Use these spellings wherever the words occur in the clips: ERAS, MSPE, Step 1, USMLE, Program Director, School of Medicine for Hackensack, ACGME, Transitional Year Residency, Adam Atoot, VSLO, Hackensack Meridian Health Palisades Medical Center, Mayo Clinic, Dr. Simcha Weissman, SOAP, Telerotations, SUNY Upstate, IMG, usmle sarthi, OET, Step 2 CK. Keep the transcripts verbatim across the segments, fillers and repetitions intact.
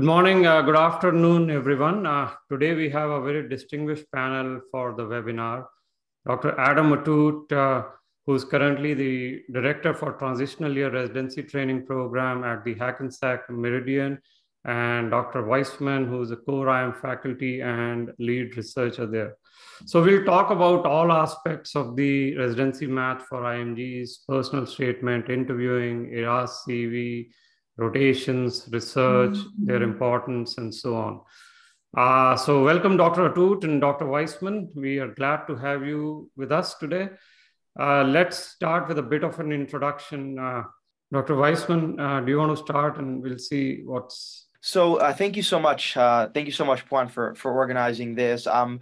Good morning, uh, good afternoon, everyone. Uh, today we have a very distinguished panel for the webinar. Doctor Adam Atoot, uh, who's currently the Director for Transitional Year Residency Training Program at the Hackensack Meridian, and Doctor Weissman, who's a core I M faculty and lead researcher there. So we'll talk about all aspects of the residency math for I M Gs, personal statement, interviewing, ERAS C V, rotations, research, mm-hmm. their importance, and so on. Uh, so welcome, Doctor Atoot and Doctor Weissman. We are glad to have you with us today. Uh, let's start with a bit of an introduction. Uh, Doctor Weissman, uh, do you want to start, and we'll see what's... So uh, thank you so much. Uh, thank you so much, Juan, for, for organizing this. Um,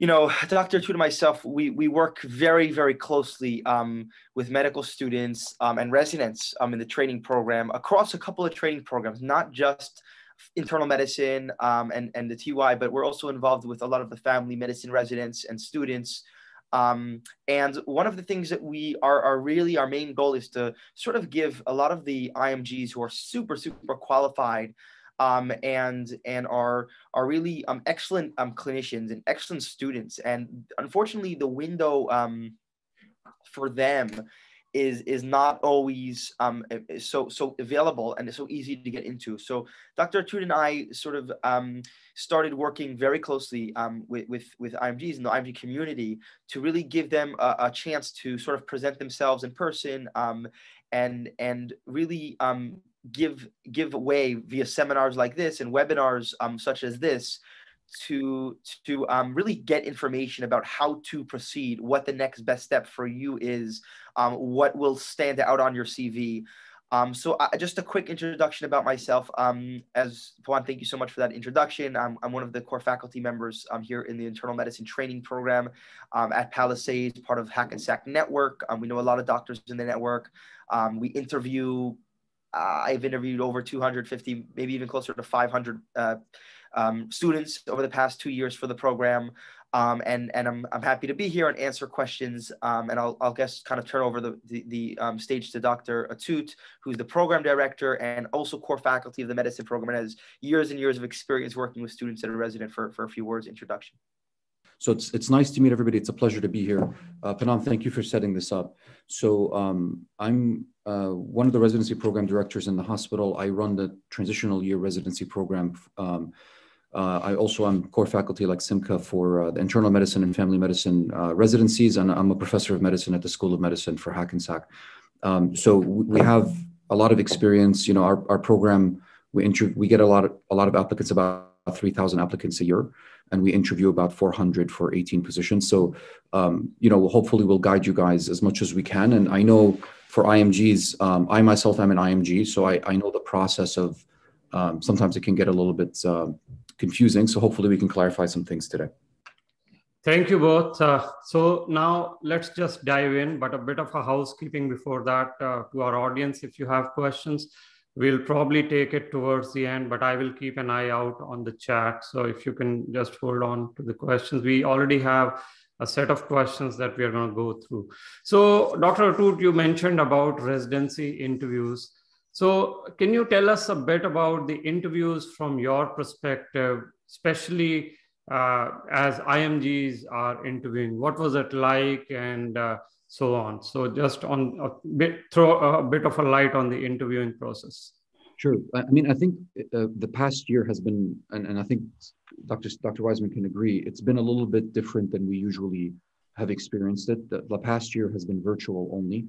you know, Doctor Atoot and myself, we, we work very, very closely um, with medical students um, and residents um, in the training program across a couple of training programs, not just internal medicine um, and, and the T Y, but we're also involved with a lot of the family medicine residents and students. Um, and one of the things that we are, are really, our main goal is to sort of give a lot of the I M Gs who are super, super qualified um, and, and are, are really um, excellent um, clinicians and excellent students. And unfortunately, the window um, for them is, is not always um, so, so available and so easy to get into. So Doctor Atoot and I sort of um, started working very closely um, with, with, with I M Gs and the I M G community to really give them a, a chance to sort of present themselves in person um, and, and really um, give, give way via seminars like this and webinars um, such as this to, to um, really get information about how to proceed, what the next best step for you is, um, what will stand out on your C V. Um, so I, just a quick introduction about myself. Um, as Juan, thank you so much for that introduction. I'm, I'm one of the core faculty members um, here in the internal medicine training program um, at Palisades, part of Hackensack Network. Um, we know a lot of doctors in the network. Um, we interview, uh, I've interviewed over two hundred fifty, maybe even closer to five hundred uh, Um, students over the past two years for the program, um, and and I'm I'm happy to be here and answer questions. Um, and I'll I'll guess kind of turn over the the, the um, stage to Doctor Atoot, who's the program director and also core faculty of the medicine program, and has years and years of experience working with students and a resident. For for a few words introduction. So it's it's nice to meet everybody. It's a pleasure to be here. Uh, Panam, thank you for setting this up. So um, I'm uh, one of the residency program directors in the hospital. I run the transitional year residency program. Um, Uh, I also am core faculty like Simcha for uh, the internal medicine and family medicine uh, residencies, and I'm a professor of medicine at the School of Medicine for Hackensack. Um, so we have a lot of experience. You know, our, our program, we inter we get a lot of, a lot of applicants, about three thousand applicants a year, and we interview about four hundred for eighteen positions. So, um, you know, hopefully we'll guide you guys as much as we can. And I know for I M Gs, um, I myself am an I M G, so I, I know the process of, um, sometimes it can get a little bit uh, confusing, so hopefully we can clarify some things today. Thank you both. Uh, so now let's just dive in, but a bit of a housekeeping before that uh, to our audience. If you have questions, we'll probably take it towards the end, but I will keep an eye out on the chat. So if you can just hold on to the questions, we already have a set of questions that we are going to go through. So Doctor Atoot, you mentioned about residency interviews. So can you tell us a bit about the interviews from your perspective, especially uh, as I M Gs are interviewing? What was it like, and uh, so on? So just on a bit, throw a bit of a light on the interviewing process. Sure. I mean, I think uh, the past year has been, and, and I think Doctor Doctor Weissman can agree, it's been a little bit different than we usually have experienced it. The, the past year has been virtual only.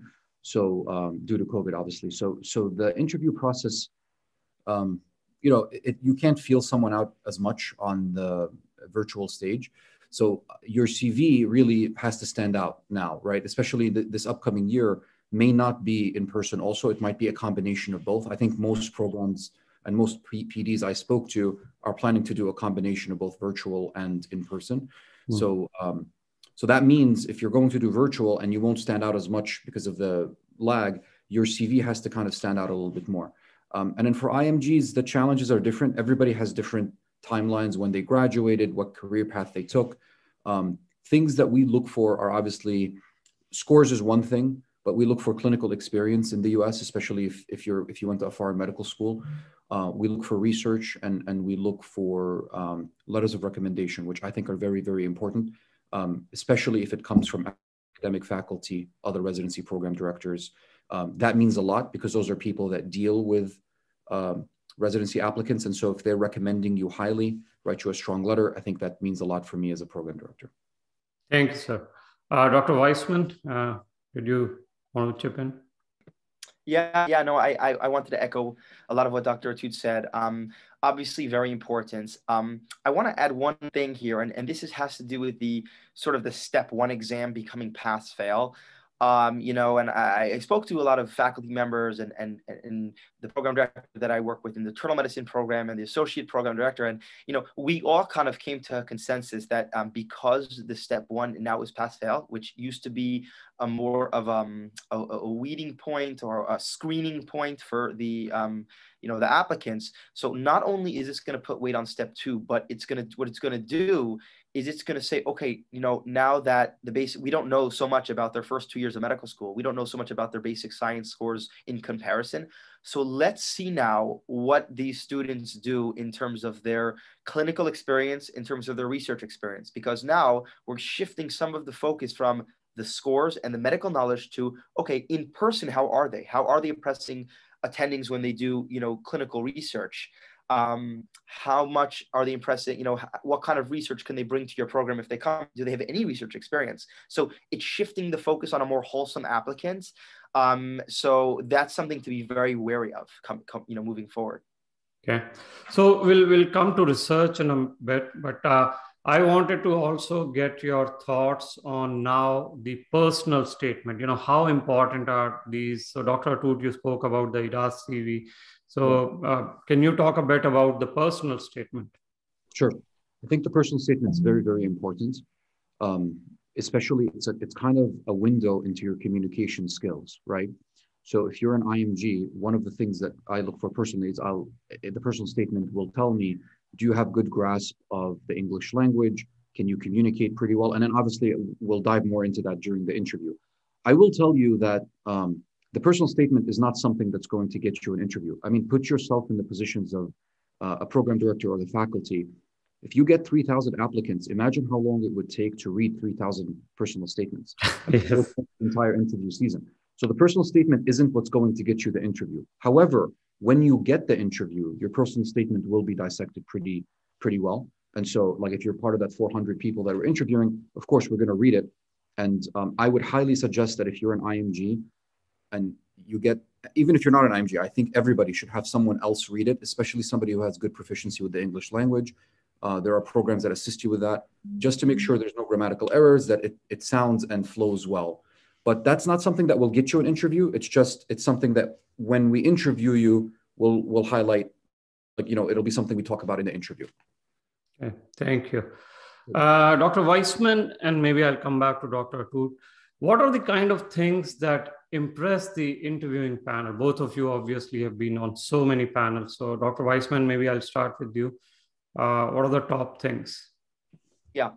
So um, due to COVID, obviously. So so the interview process, um, you know, it, you can't feel someone out as much on the virtual stage. So your C V really has to stand out now, right? Especially th this upcoming year may not be in person also. It might be a combination of both. I think most programs and most P Ds I spoke to are planning to do a combination of both virtual and in person. Mm. So, um, So that means if you're going to do virtual and you won't stand out as much because of the lag, your C V has to kind of stand out a little bit more. Um, and then for I M Gs, the challenges are different. Everybody has different timelines, when they graduated, what career path they took. Um, things that we look for are obviously, scores is one thing, but we look for clinical experience in the U S, especially if, if, you're, if you went to a foreign medical school. Uh, we look for research, and, and we look for um, letters of recommendation, which I think are very, very important, um, especially if it comes from academic faculty, other residency program directors. Um, that means a lot because those are people that deal with um, residency applicants. And so if they're recommending you highly, write you a strong letter, I think that means a lot for me as a program director. Thanks, sir. Uh, Doctor Weissman, uh, could you want to chip in? Yeah, yeah, no, I, I I wanted to echo a lot of what Doctor Atoot said. Um, obviously very important. Um, I want to add one thing here, and, and this is, has to do with the sort of the step one exam becoming pass-fail. Um, you know, and I, I spoke to a lot of faculty members and, and, and the program director that I work with in the internal medicine program and the associate program director. And, you know, we all kind of came to a consensus that um, because the step one now is pass fail, which used to be a more of um, a, a weeding point or a screening point for the, um, you know, the applicants. So not only is this going to put weight on step two, but it's going to, what it's going to do is it's going to say, okay, you know, now that the basic, we don't know so much about their first two years of medical school. We don't know so much about their basic science scores in comparison. So let's see now what these students do in terms of their clinical experience, in terms of their research experience, because now we're shifting some of the focus from the scores and the medical knowledge to, okay, in person, how are they? How are they impressing attendings when they do, you know, clinical research? Um, how much are they impressive? You know, what kind of research can they bring to your program if they come? Do they have any research experience? So it's shifting the focus on a more wholesome applicant. Um, so that's something to be very wary of, come, come, you know, moving forward. Okay, so we'll we'll come to research in a bit, but uh, I wanted to also get your thoughts on now the personal statement. You know, how important are these? So Doctor Atoot, you spoke about the I D A S C V. So uh, can you talk a bit about the personal statement? Sure. I think the personal statement is very, very important. Um, especially, it's, a, it's kind of a window into your communication skills, right? So if you're an I M G, one of the things that I look for personally is I'll, the personal statement will tell me, do you have good grasp of the English language? Can you communicate pretty well? And then obviously we'll dive more into that during the interview. I will tell you that um, the personal statement is not something that's going to get you an interview. I mean, put yourself in the positions of uh, a program director or the faculty. If you get three thousand applicants, imagine how long it would take to read three thousand personal statements. Yes. Entire interview season. So the personal statement isn't what's going to get you the interview. However, when you get the interview, your personal statement will be dissected pretty, pretty well. And so, like, if you're part of that four hundred people that we're interviewing, of course, we're going to read it. And um, I would highly suggest that if you're an I M G, and you get, even if you're not an I M G, I think everybody should have someone else read it, especially somebody who has good proficiency with the English language. Uh, there are programs that assist you with that, just to make sure there's no grammatical errors, that it, it sounds and flows well. But that's not something that will get you an interview. It's just, it's something that when we interview you, we'll, we'll highlight, like, you know, it'll be something we talk about in the interview. Okay, thank you. Uh, Doctor Weissman, and maybe I'll come back to Doctor Atoot. What are the kind of things that impress the interviewing panel? Both of you obviously have been on so many panels. So Doctor Weissman, maybe I'll start with you. Uh, what are the top things? Yeah.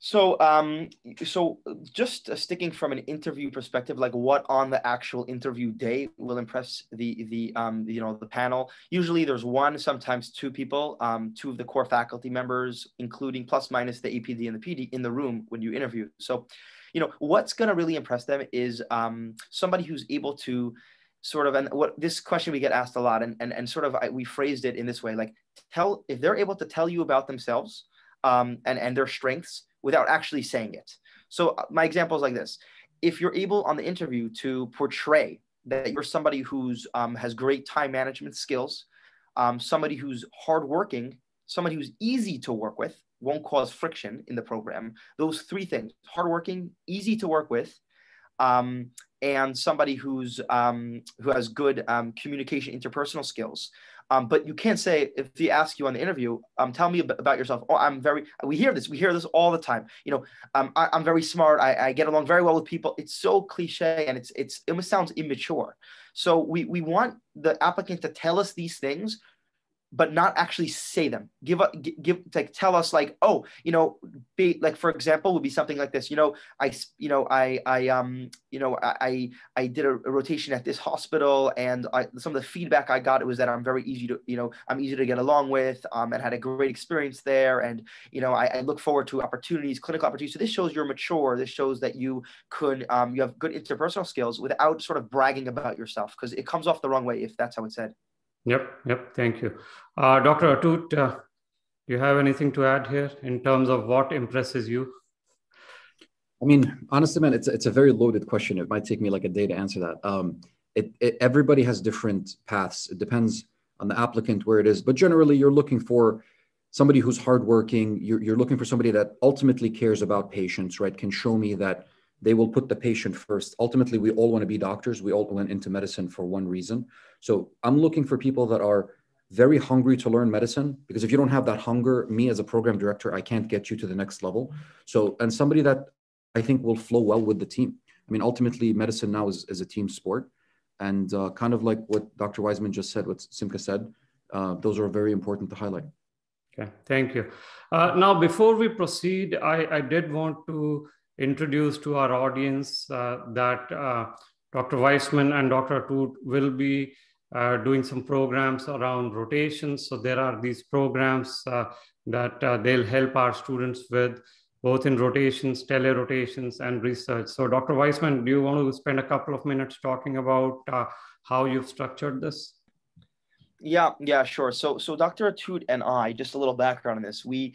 So, um, so just sticking from an interview perspective, like what on the actual interview day will impress the the um, you know, the panel. Usually, there's one, sometimes two people, um, two of the core faculty members, including plus minus the A P D and the P D, in the room when you interview. So, you know, what's going to really impress them is um, somebody who's able to sort of, and what this question we get asked a lot, and and and sort of I, we phrased it in this way, like tell if they're able to tell you about themselves um, and and their strengths, without actually saying it. So my example is like this. If you're able on the interview to portray that you're somebody who's um, has great time management skills, um, somebody who's hardworking, somebody who's easy to work with, won't cause friction in the program, those three things, hardworking, easy to work with, um, and somebody who's um, who has good um, communication, interpersonal skills. Um, but you can't say, if they ask you on the interview, um, tell me about yourself. Oh, I'm very, we hear this, we hear this all the time. You know, um, I, I'm very smart. I, I get along very well with people. It's so cliche, and it's, it's, it sounds immature. So we, we want the applicant to tell us these things but not actually say them. Give up, give, like, tell us like, oh, you know, be like, for example, would be something like this. You know, I, you know, I, I, um, you know, I, I did a, a rotation at this hospital, and I, some of the feedback I got was that I'm very easy to, you know, I'm easy to get along with, um, and had a great experience there. And, you know, I, I look forward to opportunities, clinical opportunities. So this shows you're mature. This shows that you could, um, you have good interpersonal skills without sort of bragging about yourself, because it comes off the wrong way if that's how it's said. Yep, yep, thank you. Uh, Doctor Atoot, do uh, you have anything to add here in terms of what impresses you? I mean, honestly, man, it's, it's a very loaded question. It might take me like a day to answer that. Um, it, it, everybody has different paths. It depends on the applicant, where it is. But generally, you're looking for somebody who's hardworking. You're, you're looking for somebody that ultimately cares about patients, right? Can show me that they will put the patient first. Ultimately, we all want to be doctors. We all went into medicine for one reason. So I'm looking for people that are very hungry to learn medicine, because if you don't have that hunger, me as a program director, I can't get you to the next level. So, and somebody that I think will flow well with the team. I mean, ultimately, medicine now is, is a team sport. And uh, kind of like what Doctor Weissman just said, what Simcha said, uh, those are very important to highlight. Okay, thank you. Uh, now, before we proceed, I, I did want to introduce to our audience uh, that uh, Doctor Weissman and Doctor Atoot will be uh, doing some programs around rotations. So there are these programs uh, that uh, they'll help our students with, both in rotations, telerotations, and research. So Doctor Weissman, do you want to spend a couple of minutes talking about uh, how you've structured this? Yeah, yeah, sure. So, so Doctor Atoot and I, just a little background on this, we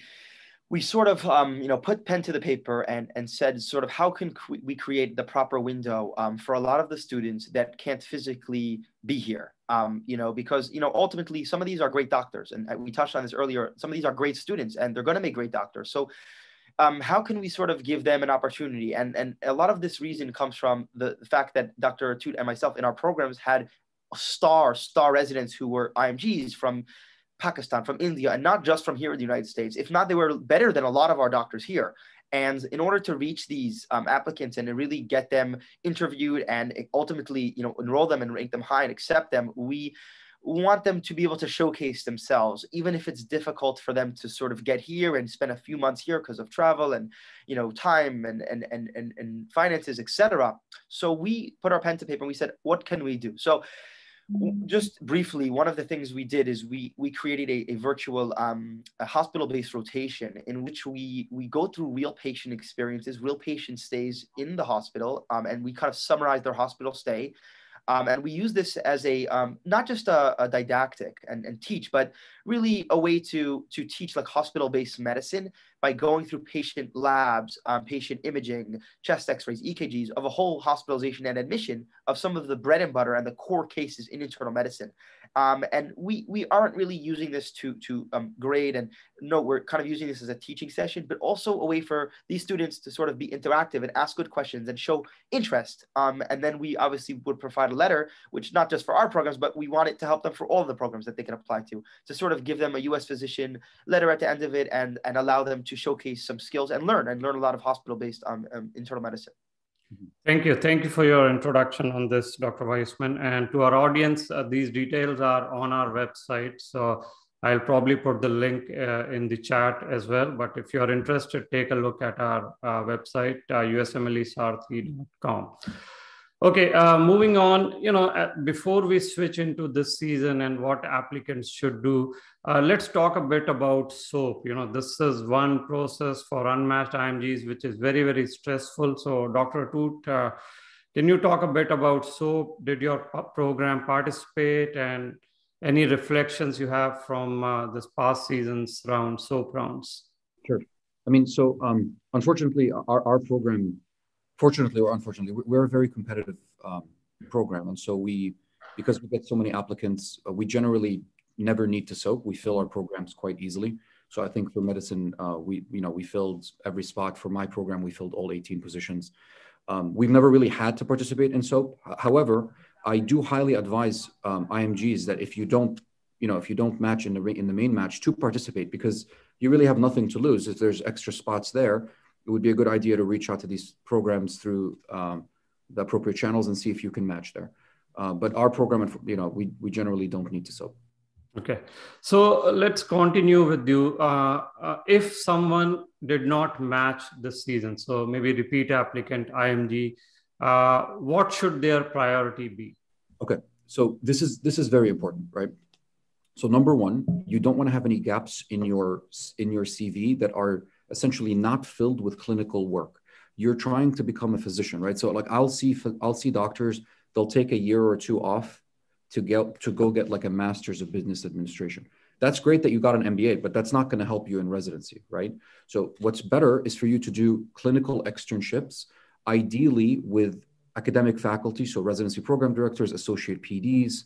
we sort of, um, you know, put pen to the paper and, and said sort of how can we create the proper window um, for a lot of the students that can't physically be here, um, you know, because, you know, ultimately some of these are great doctors, and we touched on this earlier. Some of these are great students and they're going to make great doctors. So um, how can we sort of give them an opportunity? And, and a lot of this reason comes from the fact that Doctor Atoot and myself in our programs had star, star residents who were I M Gs from Pakistan, from India, and not just from here in the United States. If not, they were better than a lot of our doctors here. And in order to reach these um, applicants and to really get them interviewed and ultimately, you know, enroll them and rank them high and accept them, we want them to be able to showcase themselves, even if it's difficult for them to sort of get here and spend a few months here because of travel and, you know, time and and and and, and finances, et cetera. So we put our pen to paper and we said, what can we do? So just briefly, one of the things we did is we we created a, a virtual um, hospital-based rotation in which we we go through real patient experiences, real patient stays in the hospital, um, and we kind of summarize their hospital stay. Um, and we use this as a, um, not just a, a didactic and, and teach, but really a way to, to teach like hospital-based medicine by going through patient labs, um, patient imaging, chest x-rays, E K Gs of a whole hospitalization and admission of some of the bread and butter and the core cases in internal medicine. Um, and we, we aren't really using this to, to um, grade, and no, we're kind of using this as a teaching session, but also a way for these students to sort of be interactive and ask good questions and show interest. Um, and then we obviously would provide a letter, which not just for our programs, but we want it to help them for all of the programs that they can apply to, to sort of give them a U S physician letter at the end of it and, and allow them to showcase some skills and learn and learn a lot of hospital-based um, um, internal medicine. Thank you. Thank you for your introduction on this, Doctor Weissman. And to our audience, uh, these details are on our website. So I'll probably put the link uh, in the chat as well. But if you're interested, take a look at our uh, website, uh, U S M L E sarthi dot com. Okay, uh, moving on, you know, uh, before we switch into this season and what applicants should do, uh, let's talk a bit about SOAP. You know, this is one process for unmatched I M Gs, which is very, very stressful. So Doctor Atoot, uh, can you talk a bit about SOAP? Did your program participate, and any reflections you have from uh, this past season's round, SOAP rounds? Sure. I mean, so um, unfortunately, our, our program, fortunately or unfortunately, we're a very competitive um, program. And so we, because we get so many applicants, uh, we generally never need to SOAP. We fill our programs quite easily. So I think for medicine, uh, we, you know, we filled every spot. For my program, we filled all eighteen positions. Um, we've never really had to participate in SOAP. However, I do highly advise um, I M Gs that if you don't, you know, if you don't match in the, in the main match, to participate, because you really have nothing to lose. If there's extra spots there, it would be a good idea to reach out to these programs through um, the appropriate channels and see if you can match there. Uh, but our program, you know, we, we generally don't need to SOAP. Okay, so let's continue with you. Uh, uh, if someone did not match this season, so maybe repeat applicant, I M G, uh, what should their priority be? Okay, so this is this is very important, right? So number one, you don't want to have any gaps in your in your C V that are essentially not filled with clinical work. You're trying to become a physician, right? So like I'll see I'll see doctors, they'll take a year or two off to get to go get like a master's of business administration. That's great that you got an M B A, but that's not going to help you in residency, right? So what's better is for you to do clinical externships, ideally with academic faculty, so residency program directors, associate P Ds,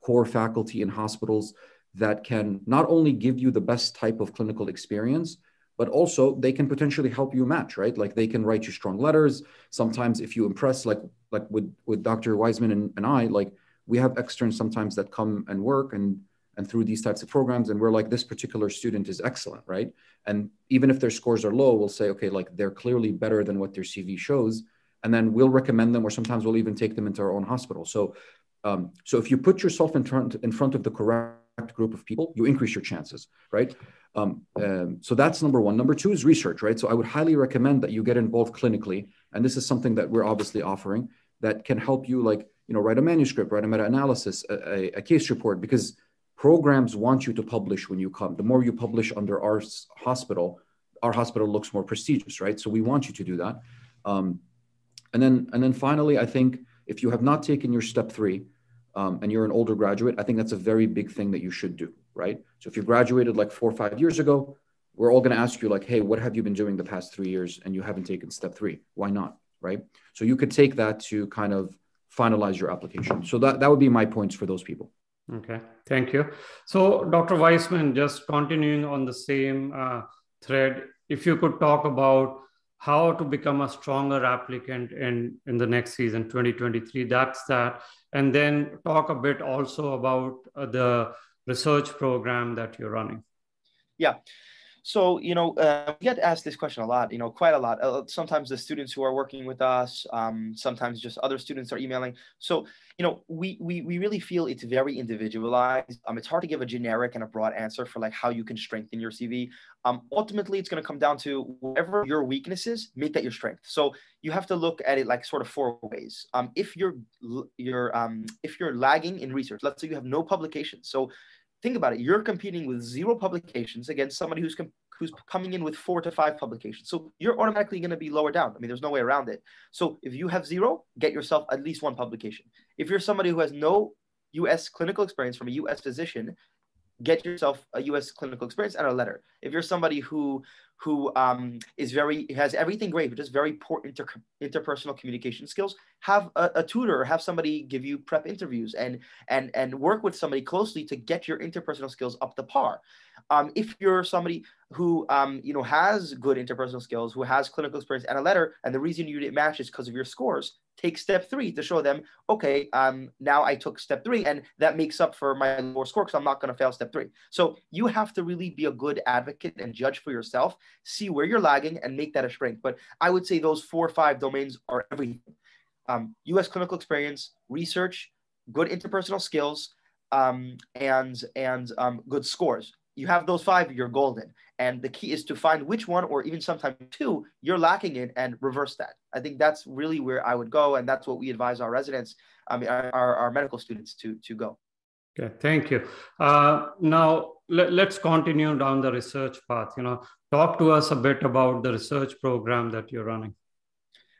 core faculty in hospitals that can not only give you the best type of clinical experience, but also they can potentially help you match, right? Like they can write you strong letters. Sometimes if you impress, like like with, with Doctor Weissman and, and I, like we have externs sometimes that come and work and, and through these types of programs. And we're like, this particular student is excellent, right? And even if their scores are low, we'll say, okay, like they're clearly better than what their C V shows. And then we'll recommend them, or sometimes we'll even take them into our own hospital. So, um, so if you put yourself in front, in front of the correct group of people, you increase your chances, right? Um, um, so that's number one. Number two is research, right? So I would highly recommend that you get involved clinically. And this is something that we're obviously offering that can help you, like, you know, write a manuscript, write a meta-analysis, a, a case report, because programs want you to publish when you come. The more you publish under our hospital, our hospital looks more prestigious, right? So we want you to do that. Um, and then, and then finally, I think if you have not taken your step three um, and you're an older graduate, I think that's a very big thing that you should do, right? So if you graduated like four or five years ago, we're all gonna ask you like, hey, what have you been doing the past three years and you haven't taken step three? Why not, right? So you could take that to kind of finalize your application. So that, that would be my points for those people. Okay, thank you. So Doctor Weissman, just continuing on the same uh, thread, if you could talk about how to become a stronger applicant in, in the next season, twenty twenty-three, that's that. And then talk a bit also about uh, the research program that you're running. Yeah. So, you know, uh, we get asked this question a lot, you know, quite a lot. Uh, sometimes the students who are working with us, um, sometimes just other students are emailing. So, you know, we, we, we really feel it's very individualized. Um, it's hard to give a generic and a broad answer for like how you can strengthen your C V. Um, ultimately, it's going to come down to whatever your weakness is, make that your strength. So you have to look at it like sort of four ways. Um, if you're, you're, um, if you're lagging in research, let's say you have no publications. So think about it. You're competing with zero publications against somebody who's who's coming in with four to five publications. So you're automatically going to be lower down. I mean, there's no way around it. So if you have zero, get yourself at least one publication. If you're somebody who has no U S clinical experience from a U S physician, get yourself a U S clinical experience and a letter. If you're somebody who who um, is very has everything great, but just very poor inter interpersonal communication skills, have a, a tutor or have somebody give you prep interviews and and and work with somebody closely to get your interpersonal skills up to par. Um, if you're somebody who um, you know has good interpersonal skills, who has clinical experience and a letter, and the reason you didn't match is because of your scores, take step three to show them, okay, um, now I took step three and that makes up for my lower score because I'm not going to fail step three. So you have to really be a good advocate and judge for yourself, see where you're lagging and make that a strength. But I would say those four or five domains are everything. Um, U S clinical experience, research, good interpersonal skills, um, and, and um, good scores. You have those five, you're golden. And the key is to find which one, or even sometimes two, you're lacking in and reverse that. I think that's really where I would go. And that's what we advise our residents, I mean, our, our medical students to, to go. Okay, thank you. Uh, now, let, let's continue down the research path. You know, talk to us a bit about the research program that you're running.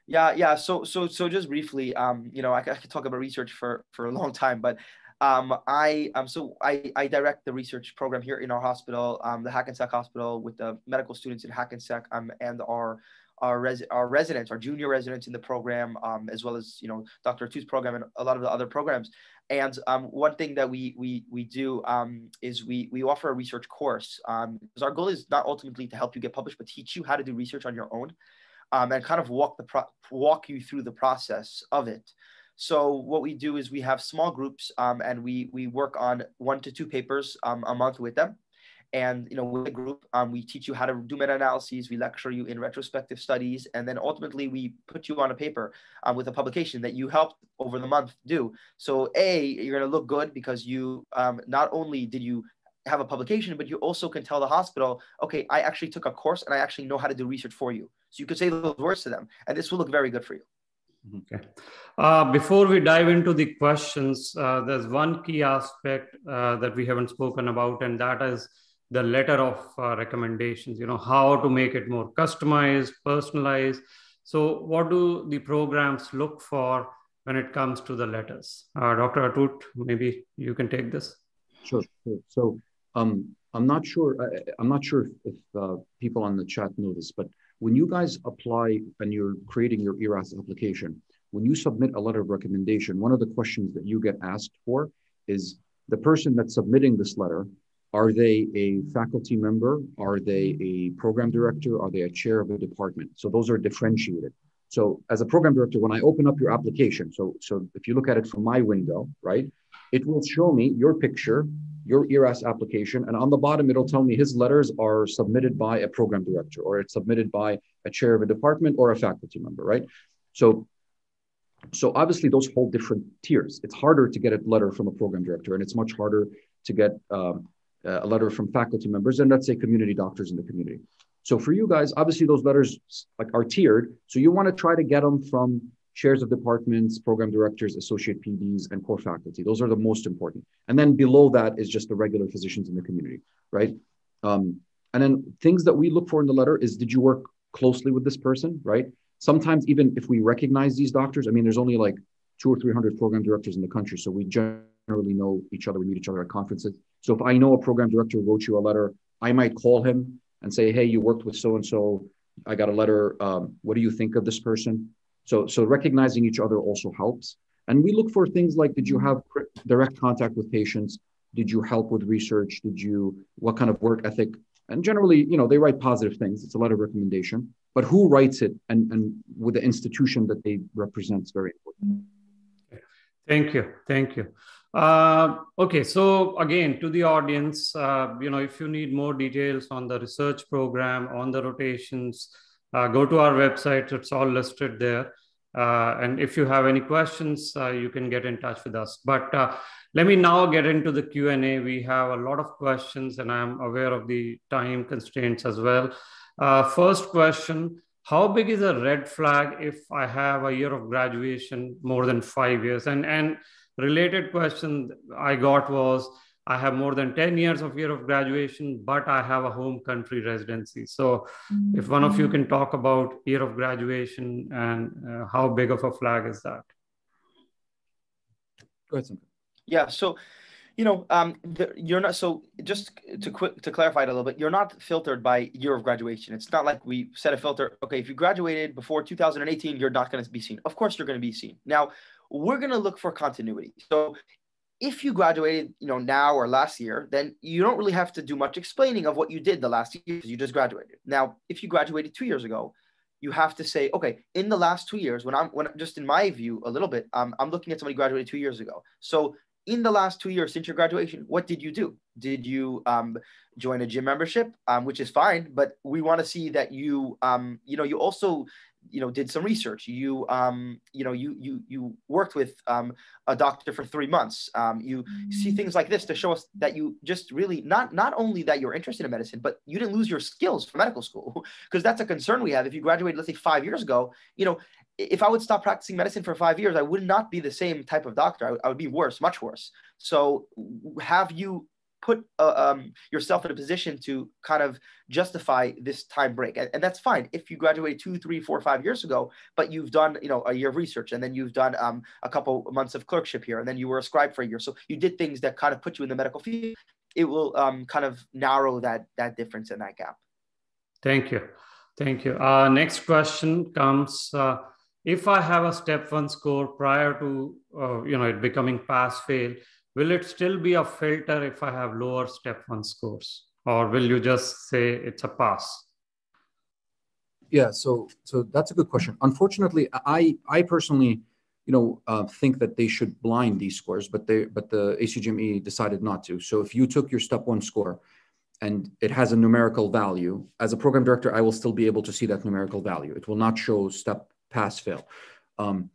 Yeah, yeah. So, so, so just briefly, um, you know, I, I could talk about research for, for a long time, but Um, I um, so I, I direct the research program here in our hospital, um, the Hackensack Hospital, with the medical students in Hackensack um, and our our, res our residents, our junior residents in the program, um, as well as you know Doctor Atoot's program and a lot of the other programs. And um, one thing that we we we do um, is we we offer a research course. Um, because our goal is not ultimately to help you get published, but teach you how to do research on your own, um, and kind of walk the pro walk you through the process of it. So what we do is we have small groups um, and we we work on one to two papers um, a month with them. And you know, with the group, um, we teach you how to do meta-analyses, we lecture you in retrospective studies, and then ultimately we put you on a paper um, with a publication that you helped over the month do. So A, you're going to look good because you um, not only did you have a publication, but you also can tell the hospital, okay, I actually took a course and I actually know how to do research for you. So you could say those words to them, and this will look very good for you. Okay. Uh, before we dive into the questions, uh, there's one key aspect uh, that we haven't spoken about, and that is the letter of uh, recommendations, you know, how to make it more customized, personalized. So what do the programs look for when it comes to the letters? Uh, Doctor Atoot, maybe you can take this. Sure. sure. So um, I'm not sure, I, I'm not sure if, if uh, people on the chat know this, but when you guys apply and you're creating your ERAS application, when you submit a letter of recommendation, one of the questions that you get asked for is the person that's submitting this letter, are they a faculty member? Are they a program director? Are they a chair of a department? So those are differentiated. So as a program director, when I open up your application, so, so if you look at it from my window, right, it will show me your picture, your ERAS application, and on the bottom, it'll tell me his letters are submitted by a program director, or it's submitted by a chair of a department or a faculty member, right? So, so obviously those hold different tiers. It's harder to get a letter from a program director, and it's much harder to get um, a letter from faculty members, and let's say community doctors in the community. So for you guys, obviously those letters like are tiered. So you wanna try to get them from chairs of departments, program directors, associate P Ds, and core faculty. Those are the most important. And then below that is just the regular physicians in the community, right? Um, and then things that we look for in the letter is, did you work closely with this person, right? Sometimes even if we recognize these doctors, I mean, there's only like two or three hundred program directors in the country. So we generally know each other, we meet each other at conferences. So if I know a program director wrote you a letter, I might call him and say, hey, you worked with so-and-so, I got a letter, um, what do you think of this person? So, so recognizing each other also helps. And we look for things like, did you have direct contact with patients? Did you help with research? Did you, what kind of work ethic? And generally, you know, they write positive things. It's a letter of recommendation, but who writes it and, and with the institution that they represent is very important. Thank you, thank you. Uh, okay, so again, to the audience, uh, you know, if you need more details on the research program, on the rotations, uh, go to our website, it's all listed there. Uh, and if you have any questions, uh, you can get in touch with us. But uh, let me now get into the Q and A. We have a lot of questions and I'm aware of the time constraints as well. Uh, first question, how big is a red flag if I have a year of graduation more than five years? And, and related question I got was, I have more than ten years of year of graduation, but I have a home country residency. So mm-hmm. if one of you can talk about year of graduation and uh, how big of a flag is that? Go ahead, Simcha. Yeah, so, you know, um, the, you're not, so just to quick, to clarify it a little bit, you're not filtered by year of graduation. It's not like we set a filter, okay, if you graduated before two thousand eighteen, you're not gonna be seen. Of course you're gonna be seen. Now, we're going to look for continuity. So if you graduated, you know, now or last year, then you don't really have to do much explaining of what you did the last year because you just graduated. Now, if you graduated two years ago, you have to say, okay, in the last two years, when I'm, when just in my view a little bit, um, I'm looking at somebody graduated two years ago. So in the last two years since your graduation, what did you do? Did you um, join a gym membership, um, which is fine, but we want to see that you, um, you know, you also, you know, did some research. You, um, you know, you you you worked with um, a doctor for three months. Um, you see things like this to show us that you just really not not only that you're interested in medicine, but you didn't lose your skills for medical school because that's a concern we have. If you graduated, let's say five years ago, you know, if I would stop practicing medicine for five years, I would not be the same type of doctor. I would, I would be worse, much worse. So have you put uh, um, yourself in a position to kind of justify this time break? And, and that's fine if you graduated two, three, four, five years ago, but you've done, you know, a year of research and then you've done um, a couple months of clerkship here and then you were a scribe for a year. So you did things that kind of put you in the medical field. It will um, kind of narrow that, that difference and that gap. Thank you. Thank you. Uh, next question comes, uh, if I have a step one score prior to, uh, you know, it becoming pass fail, will it still be a filter if I have lower step one scores, or will you just say it's a pass? Yeah, so so that's a good question. Unfortunately, I I personally, you know, uh, think that they should blind these scores, but they but the A C G M E decided not to. So if you took your step one score, and it has a numerical value, as a program director, I will still be able to see that numerical value. It will not show step pass fail. Um,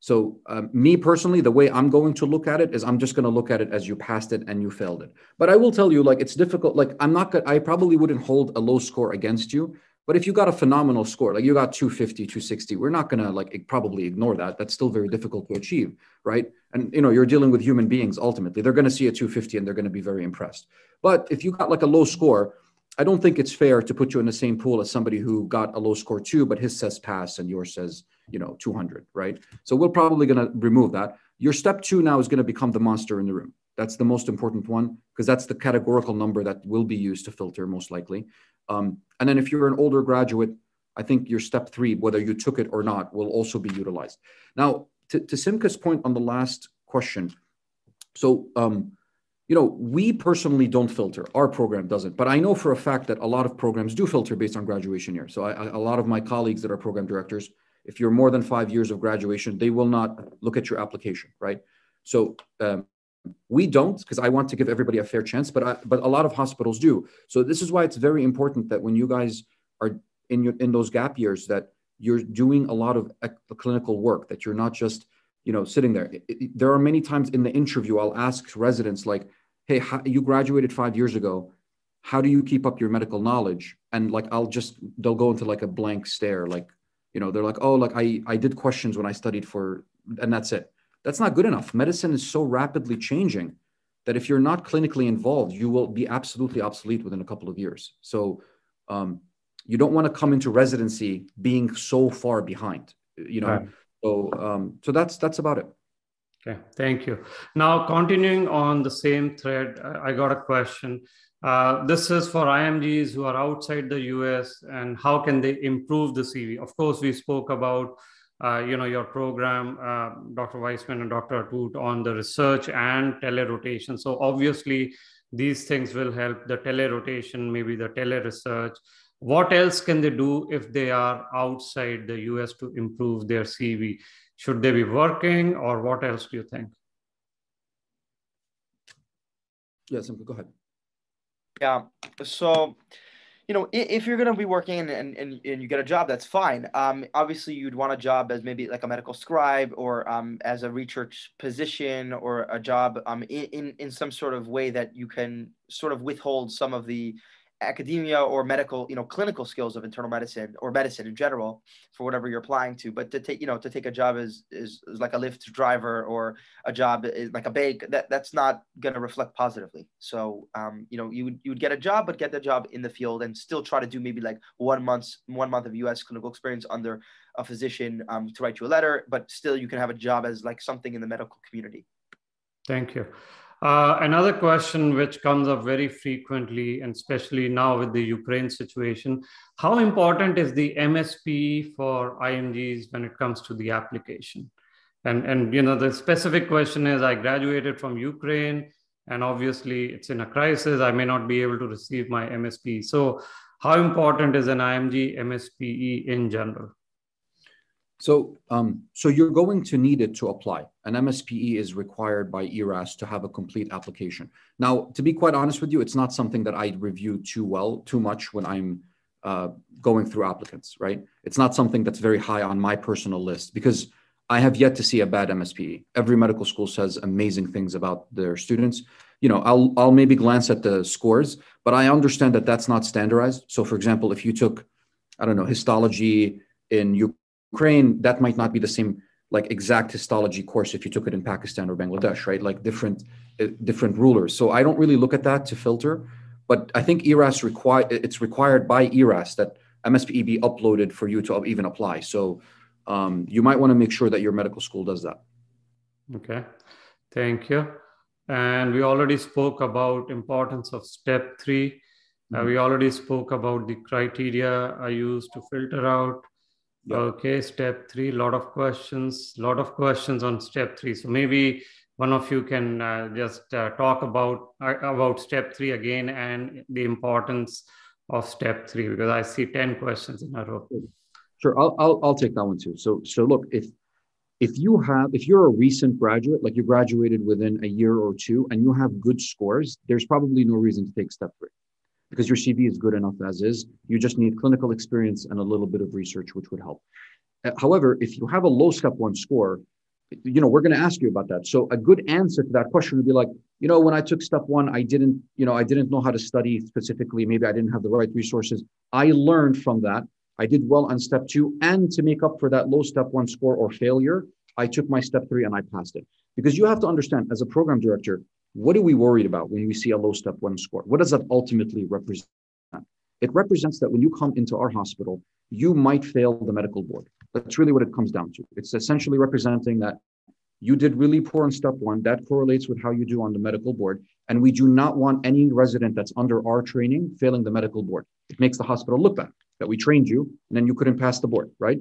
So um, me personally, the way I'm going to look at it is I'm just going to look at it as you passed it and you failed it. But I will tell you, like, it's difficult. Like, I'm not going to, I probably wouldn't hold a low score against you. But if you got a phenomenal score, like you got two fifty, two sixty, we're not going to like probably ignore that. That's still very difficult to achieve, right? And, you know, you're dealing with human beings. Ultimately, they're going to see a two fifty and they're going to be very impressed. But if you got like a low score, I don't think it's fair to put you in the same pool as somebody who got a low score too, but his says pass and yours says, you know, two hundred, right? So we're probably going to remove that. Your step two now is going to become the monster in the room. That's the most important one, because that's the categorical number that will be used to filter most likely. Um, and then if you're an older graduate, I think your step three, whether you took it or not, will also be utilized. Now, to, to Simcha's point on the last question. So, um, you know, we personally don't filter. Our program doesn't. But I know for a fact that a lot of programs do filter based on graduation year. So I, I, a lot of my colleagues that are program directors, if you're more than five years of graduation, they will not look at your application, right? So um, we don't, because I want to give everybody a fair chance, but I, but a lot of hospitals do. So this is why it's very important that when you guys are in, your, in those gap years, that you're doing a lot of clinical work, that you're not just, you know, sitting there. It, it, there are many times in the interview, I'll ask residents like, hey, how, you graduated five years ago. How do you keep up your medical knowledge? And like, I'll just, they'll go into like a blank stare. Like, you know, they're like, oh, like I, I did questions when I studied for, and that's it. That's not good enough. Medicine is so rapidly changing that if you're not clinically involved, you will be absolutely obsolete within a couple of years. So um, you don't want to come into residency being so far behind, you know? Right. So, um, so that's, that's about it. Okay, thank you. Now, continuing on the same thread, I got a question. Uh, this is for I M Gs who are outside the U S and how can they improve the C V? Of course, we spoke about, uh, you know, your program, uh, Doctor Weissman and Doctor Atoot, on the research and telerotation. So obviously, these things will help the telerotation, maybe the teleresearch. What else can they do if they are outside the U S to improve their C V? Should they be working, or what else do you think? Yes, go ahead. Yeah, so, you know, if you're going to be working and, and, and you get a job, that's fine. Um, obviously, you'd want a job as maybe like a medical scribe or um, as a research position or a job um, in, in, in some sort of way that you can sort of withhold some of the academia or medical, you know, clinical skills of internal medicine or medicine in general for whatever you're applying to. But to take, you know, to take a job as is like a Lyft driver or a job is like a bank, that that's not going to reflect positively. So, um, you know, you would, you would get a job, but get the job in the field and still try to do maybe like one month's, one month of U S clinical experience under a physician um, to write you a letter, but still you can have a job as like something in the medical community. Thank you. Uh, another question which comes up very frequently, and especially now with the Ukraine situation, how important is the M S P E for I M Gs when it comes to the application? And, and you know, the specific question is, I graduated from Ukraine, and obviously it's in a crisis, I may not be able to receive my M S P E. So how important is an I M G M S P E in general? So, um, so you're going to need it to apply. An M S P E is required by ERAS to have a complete application. Now, to be quite honest with you, it's not something that I review too well, too much when I'm uh, going through applicants, right? It's not something that's very high on my personal list because I have yet to see a bad M S P E. Every medical school says amazing things about their students. You know, I'll, I'll maybe glance at the scores, but I understand that that's not standardized. So for example, if you took, I don't know, histology in Ukraine, Ukraine, that might not be the same like exact histology course if you took it in Pakistan or Bangladesh, right? Like different uh, different rulers. So I don't really look at that to filter, but I think ERAS require it's required by ERAS that M S P E be uploaded for you to even apply. So um, you might want to make sure that your medical school does that. Okay, thank you. And we already spoke about importance of step three. Uh, we already spoke about the criteria I use to filter out. Okay, step three, lot of questions, lot of questions on step three. So maybe one of you can uh, just uh, talk about, uh, about step three again and the importance of step three, because I see ten questions in a row. Sure, I'll, I'll, I'll take that one too. So, so look, if, if you have, if you're a recent graduate, like you graduated within a year or two and you have good scores, there's probably no reason to take step three, because your C V is good enough as is. You just need clinical experience and a little bit of research, which would help. Uh, however, if you have a low step one score, you know, we're going to ask you about that. So a good answer to that question would be like, you know, when I took step one, I didn't, you know, I didn't know how to study specifically. Maybe I didn't have the right resources. I learned from that. I did well on step two. And to make up for that low step one score or failure, I took my step three and I passed it. Because you have to understand, as a program director, what are we worried about when we see a low step one score? What does that ultimately represent? It represents that when you come into our hospital, you might fail the medical board. That's really what it comes down to. It's essentially representing that you did really poor on step one. That correlates with how you do on the medical board. And we do not want any resident that's under our training failing the medical board. It makes the hospital look bad that we trained you and then you couldn't pass the board, right?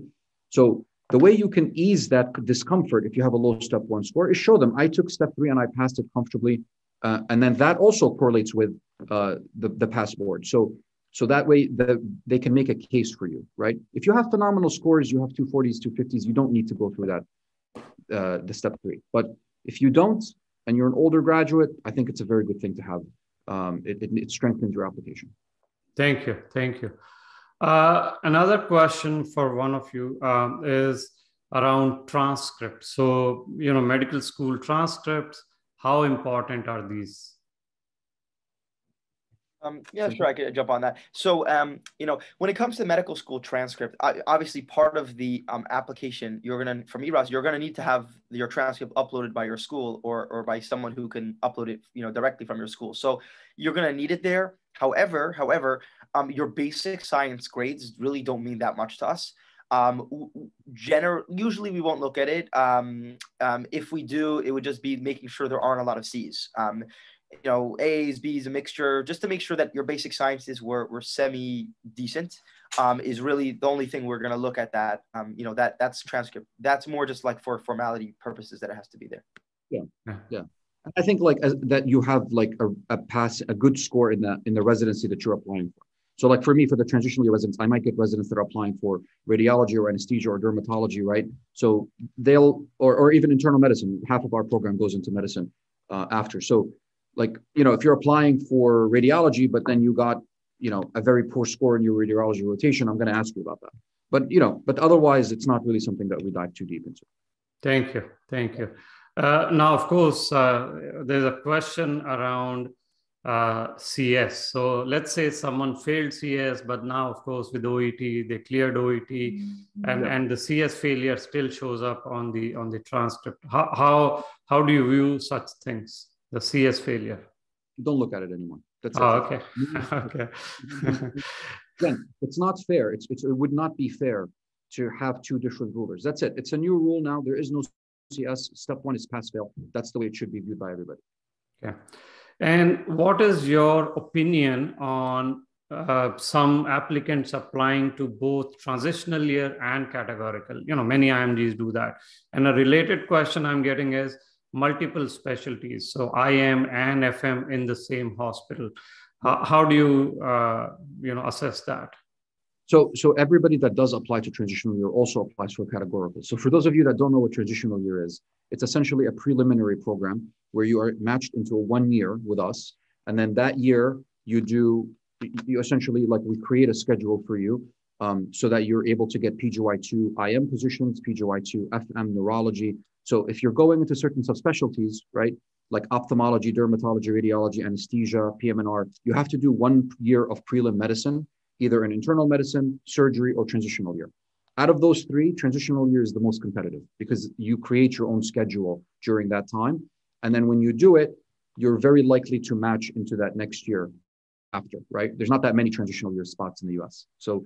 So the way you can ease that discomfort if you have a low step one score is show them, I took step three and I passed it comfortably. Uh, and then that also correlates with uh, the, the pass board. So So that way the, they can make a case for you, right? If you have phenomenal scores, you have two forties, two fifties, you don't need to go through that, uh, the step three. But if you don't, and you're an older graduate, I think it's a very good thing to have. Um, it, it, it strengthens your application. Thank you, thank you. Uh, another question for one of you um, is around transcripts. So, you know, medical school transcripts, how important are these? Um, yeah, sure. I could jump on that. So, um, you know, when it comes to medical school transcript, I, obviously part of the um, application, you're going to, from E R A S, you're going to need to have your transcript uploaded by your school or, or by someone who can upload it, you know, directly from your school. So you're going to need it there. However, however, um, your basic science grades really don't mean that much to us. Um, general, usually we won't look at it. Um, um, if we do, it would just be making sure there aren't a lot of C's. Um, you know, A's, B's, a mixture, just to make sure that your basic sciences were, were semi-decent um, is really the only thing we're going to look at that, um, you know, that that's transcript. That's more just like for formality purposes that it has to be there. Yeah. Yeah. I think like as, that you have like a, a pass, a good score in the, in the residency that you're applying for. So like for me, for the transitional residents, I might get residents that are applying for radiology or anesthesia or dermatology, right? So they'll, or, or even internal medicine, half of our program goes into medicine uh, after. So like, you know, if you're applying for radiology, but then you got, you know, a very poor score in your radiology rotation, I'm going to ask you about that. But, you know, but otherwise, it's not really something that we dive too deep into. Thank you. Thank you. Uh, now, of course, uh, there's a question around uh, C S. So let's say someone failed C S, but now, of course, with O E T, they cleared O E T and, yeah. and the C S failure still shows up on the, on the transcript. How, how, how do you view such things? The C S failure. Don't look at it anymore. That's oh, okay. okay. Again, it's not fair. It's, it's, it would not be fair to have two different rulers. That's it. It's a new rule now. There is no C S. Step one is pass fail. That's the way it should be viewed by everybody. Okay. And what is your opinion on uh, some applicants applying to both transitional year and categorical? You know, many I M Gs do that. And a related question I'm getting is, multiple specialties, so I M and F M in the same hospital. Uh, how do you, uh, you know, assess that? So, so everybody that does apply to transitional year also applies for categorical. So for those of you that don't know what transitional year is, it's essentially a preliminary program where you are matched into a one year with us, and then that year you do, you essentially like we create a schedule for you. Um, so that you're able to get P G Y two I M positions, P G Y two F M neurology. So if you're going into certain subspecialties, right, like ophthalmology, dermatology, radiology, anesthesia, P M N R, you have to do one year of prelim medicine, either in internal medicine, surgery, or transitional year. Out of those three, transitional year is the most competitive because you create your own schedule during that time. And then when you do it, you're very likely to match into that next year after, right? There's not that many transitional year spots in the U S. So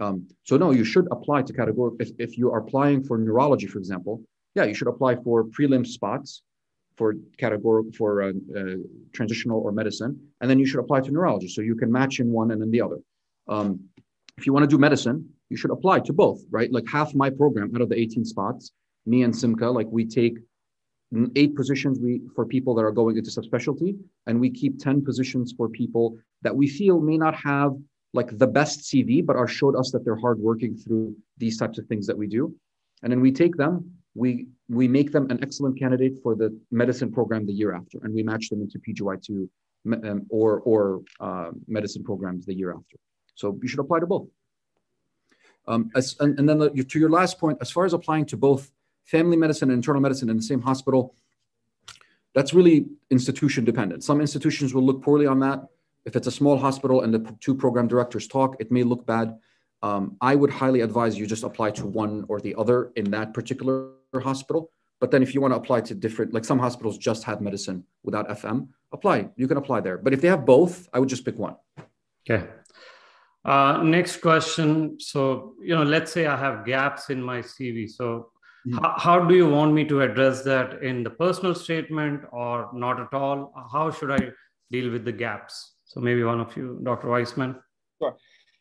Um, so no, you should apply to categorical. If, if you are applying for neurology, for example, yeah, you should apply for prelim spots for categorical, for uh, uh, transitional or medicine, and then you should apply to neurology. So you can match in one and then the other. Um, if you want to do medicine, you should apply to both, right? Like half my program out of the eighteen spots, me and Simcha, like we take eight positions we for people that are going into subspecialty, and we keep ten positions for people that we feel may not have like the best C V, but are showed us that they're hardworking through these types of things that we do. And then we take them, we we make them an excellent candidate for the medicine program the year after, and we match them into P G Y two um, or, or uh, medicine programs the year after. So you should apply to both. Um, as, and, and then the, to your last point, as far as applying to both family medicine and internal medicine in the same hospital, that's really institution dependent. Some institutions will look poorly on that. If it's a small hospital and the two program directors talk, it may look bad. Um, I would highly advise you just apply to one or the other in that particular hospital. But then if you want to apply to different, like some hospitals just have medicine without F M, apply. You can apply there. But if they have both, I would just pick one. Okay. Uh, next question. So, you know, let's say I have gaps in my C V. So mm-hmm. how, how do you want me to address that in the personal statement or not at all? How should I deal with the gaps? So maybe one of you, Doctor Weissman. Sure.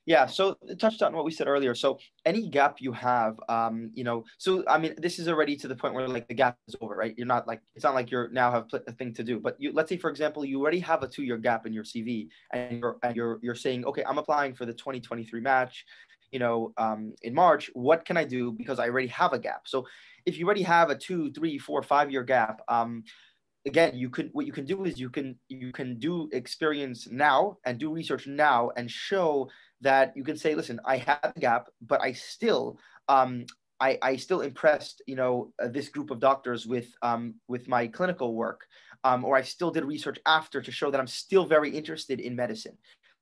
Yeah, so it touched on what we said earlier. So any gap you have, um, you know, so I mean, this is already to the point where like the gap is over, right? You're not like, it's not like you're now have a thing to do, but you, let's say, for example, you already have a two-year gap in your C V and you're, and you're, you're saying, okay, I'm applying for the twenty twenty-three match, you know, um, in March, what can I do? Because I already have a gap. So if you already have a two, three, four, five-year gap, um, again, you could, what you can do is you can, you can do experience now and do research now and show that you can say, listen, I had a gap, but I still, um, I, I still impressed, you know, uh, this group of doctors with, um, with my clinical work, um, or I still did research after to show that I'm still very interested in medicine.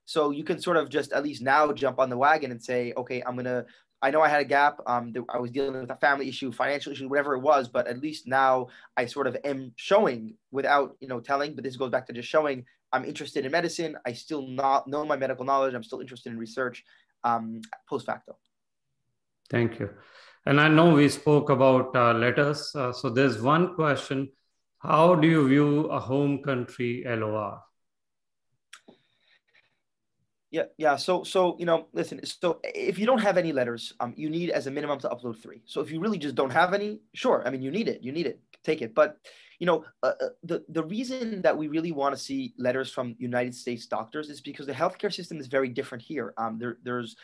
So you can sort of just at least now jump on the wagon and say, okay, I'm going to, I know I had a gap. Um, I was dealing with a family issue, financial issue, whatever it was, but at least now I sort of am showing without, you know, telling, but this goes back to just showing I'm interested in medicine. I still not know my medical knowledge. I'm still interested in research um, post facto. Thank you. And I know we spoke about uh, letters. Uh, so there's one question. How do you view a home country L O R? Yeah, yeah. So, so you know, listen. So, if you don't have any letters, um, you need as a minimum to upload three. So, if you really just don't have any, sure. I mean, you need it. You need it. Take it. But, you know, uh, the the reason that we really want to see letters from United States doctors is because the healthcare system is very different here. Um, there there's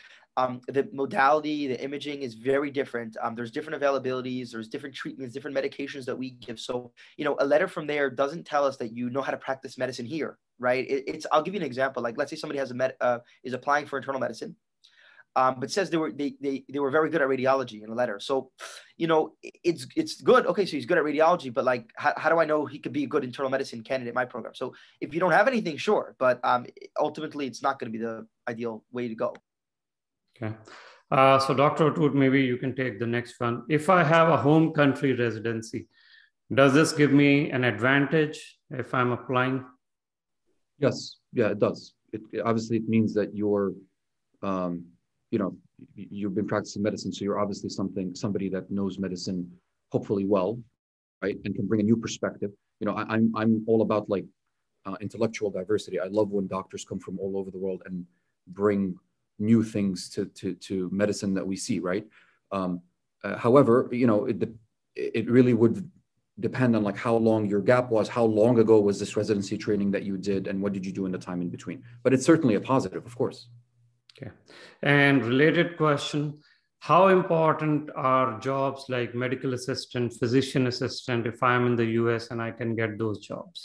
Um, the modality, the imaging is very different. Um, there's different availabilities, there's different treatments, different medications that we give. So, you know, a letter from there doesn't tell us that you know how to practice medicine here, right? It, it's, I'll give you an example. Like, let's say somebody has a med, uh, is applying for internal medicine, um, but says they were, they, they, they were very good at radiology in a letter. So, you know, it's, it's good. Okay. So he's good at radiology, but like, how, how do I know he could be a good internal medicine candidate in my program? So if you don't have anything, sure. But um, ultimately it's not going to be the ideal way to go. Okay. Uh, so Doctor Atoot, maybe you can take the next one. If I have a home country residency, does this give me an advantage if I'm applying? Yes. Yeah, it does. It, it obviously, it means that you're, um, you know, you've been practicing medicine. So you're obviously something, somebody that knows medicine, hopefully well, right. And can bring a new perspective. You know, I, I'm, I'm all about like uh, intellectual diversity. I love when doctors come from all over the world and bring new things to, to, to medicine that we see, right? Um, uh, however, you know, it, it really would depend on like how long your gap was, how long ago was this residency training that you did, and what did you do in the time in between? But it's certainly a positive, of course. Okay. And related question, how important are jobs like medical assistant, physician assistant, if I'm in the U S and I can get those jobs?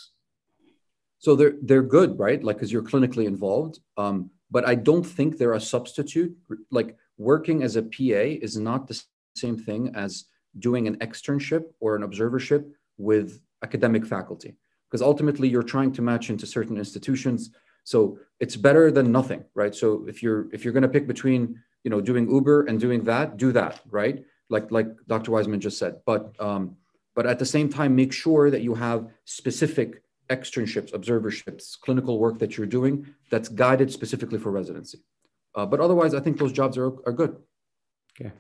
So they're, they're good, right? Like, because you're clinically involved. Um, But I don't think they're a substitute. Like working as a P A is not the same thing as doing an externship or an observership with academic faculty, because ultimately you're trying to match into certain institutions. So it's better than nothing, right? So if you're if you're going to pick between, you know, doing Uber and doing that, do that, right? Like like Doctor Weissman just said. But um, but at the same time, make sure that you have specific externships, observerships, clinical work that you're doing that's guided specifically for residency. Uh, but otherwise, I think those jobs are, are good. Okay.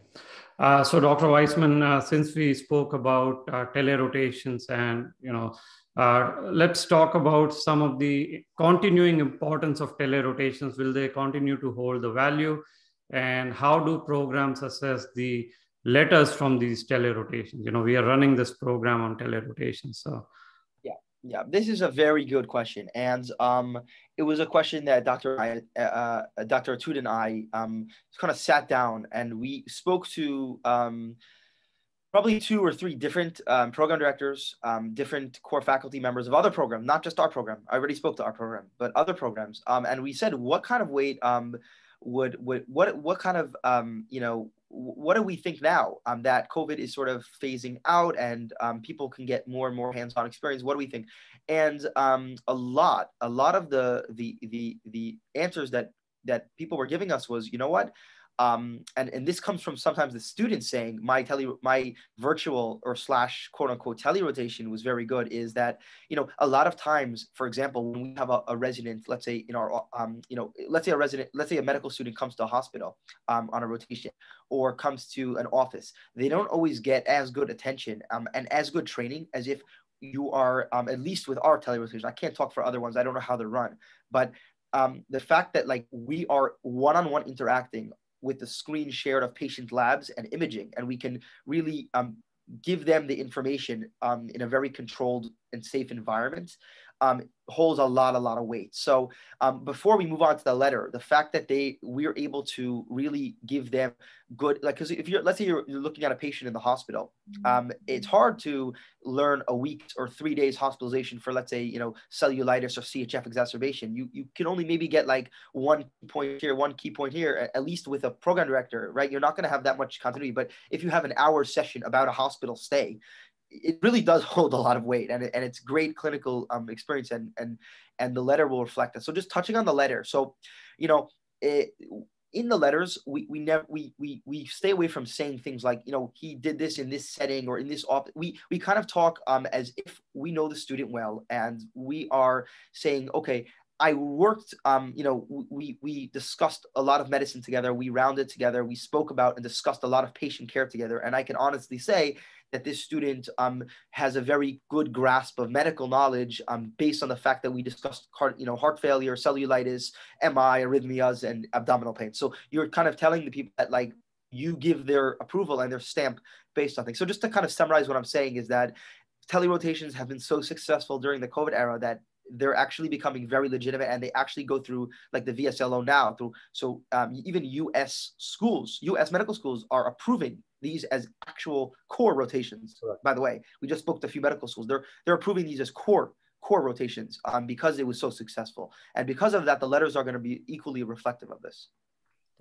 Uh, so Doctor Weissman, uh, since we spoke about uh, telerotations and, you know, uh, let's talk about some of the continuing importance of telerotations. Will they continue to hold the value? And how do programs assess the letters from these telerotations? You know, we are running this program on telerotations. So yeah, this is a very good question, and um, it was a question that Doctor I, uh, Doctor Atoot and I um, kind of sat down and we spoke to um, probably two or three different um, program directors, um, different core faculty members of other programs, not just our program. I already spoke to our program, but other programs, um, and we said, what kind of weight um, would, would what what kind of um, you know, what do we think now um, that COVID is sort of phasing out and um, people can get more and more hands-on experience? What do we think? And um, a lot, a lot of the the the the answers that that people were giving us was, you know what? Um, and, and this comes from sometimes the students saying my tele, my virtual or slash quote unquote telerotation was very good, is that, you know, a lot of times, for example, when we have a, a resident, let's say in our, um, you know, let's say a resident, let's say a medical student comes to a hospital um, on a rotation or comes to an office, they don't always get as good attention um, and as good training as if you are, um, at least with our telerotation. I can't talk for other ones. I don't know how they're run, but um, the fact that like we are one-on-one interacting with the screen shared of patient labs and imaging, and we can really um, give them the information um, in a very controlled and safe environment, um, holds a lot, a lot of weight. So um, before we move on to the letter, the fact that they, we're able to really give them good, like, cause if you're, let's say you're, you're looking at a patient in the hospital, um, it's hard to learn a week or three days hospitalization for, let's say, you know, cellulitis or C H F exacerbation. You, you can only maybe get like one point here, one key point here, at least with a program director, right? You're not going to have that much continuity, but if you have an hour session about a hospital stay, it really does hold a lot of weight, and, and it's great clinical um, experience, and, and, and the letter will reflect that. So just touching on the letter. So, you know, it, in the letters, we, we never, we, we, we stay away from saying things like, you know, he did this in this setting or in this office. We, we kind of talk um, as if we know the student well, and we are saying, okay, I worked, um, you know, we, we discussed a lot of medicine together. We rounded together. We spoke about and discussed a lot of patient care together. And I can honestly say that this student um, has a very good grasp of medical knowledge um, based on the fact that we discussed heart, you know, heart failure, cellulitis, M I, arrhythmias, and abdominal pain. So you're kind of telling the people that, like, you give their approval and their stamp based on things. So just to kind of summarize what I'm saying is that telerotations have been so successful during the COVID era that they're actually becoming very legitimate, and they actually go through like the V S L O now. Through, so um, even U S schools, U S medical schools are approving these as actual core rotations. Correct. By the way, we just booked a few medical schools. They're, they're approving these as core core rotations um, because it was so successful. And because of that, the letters are going to be equally reflective of this.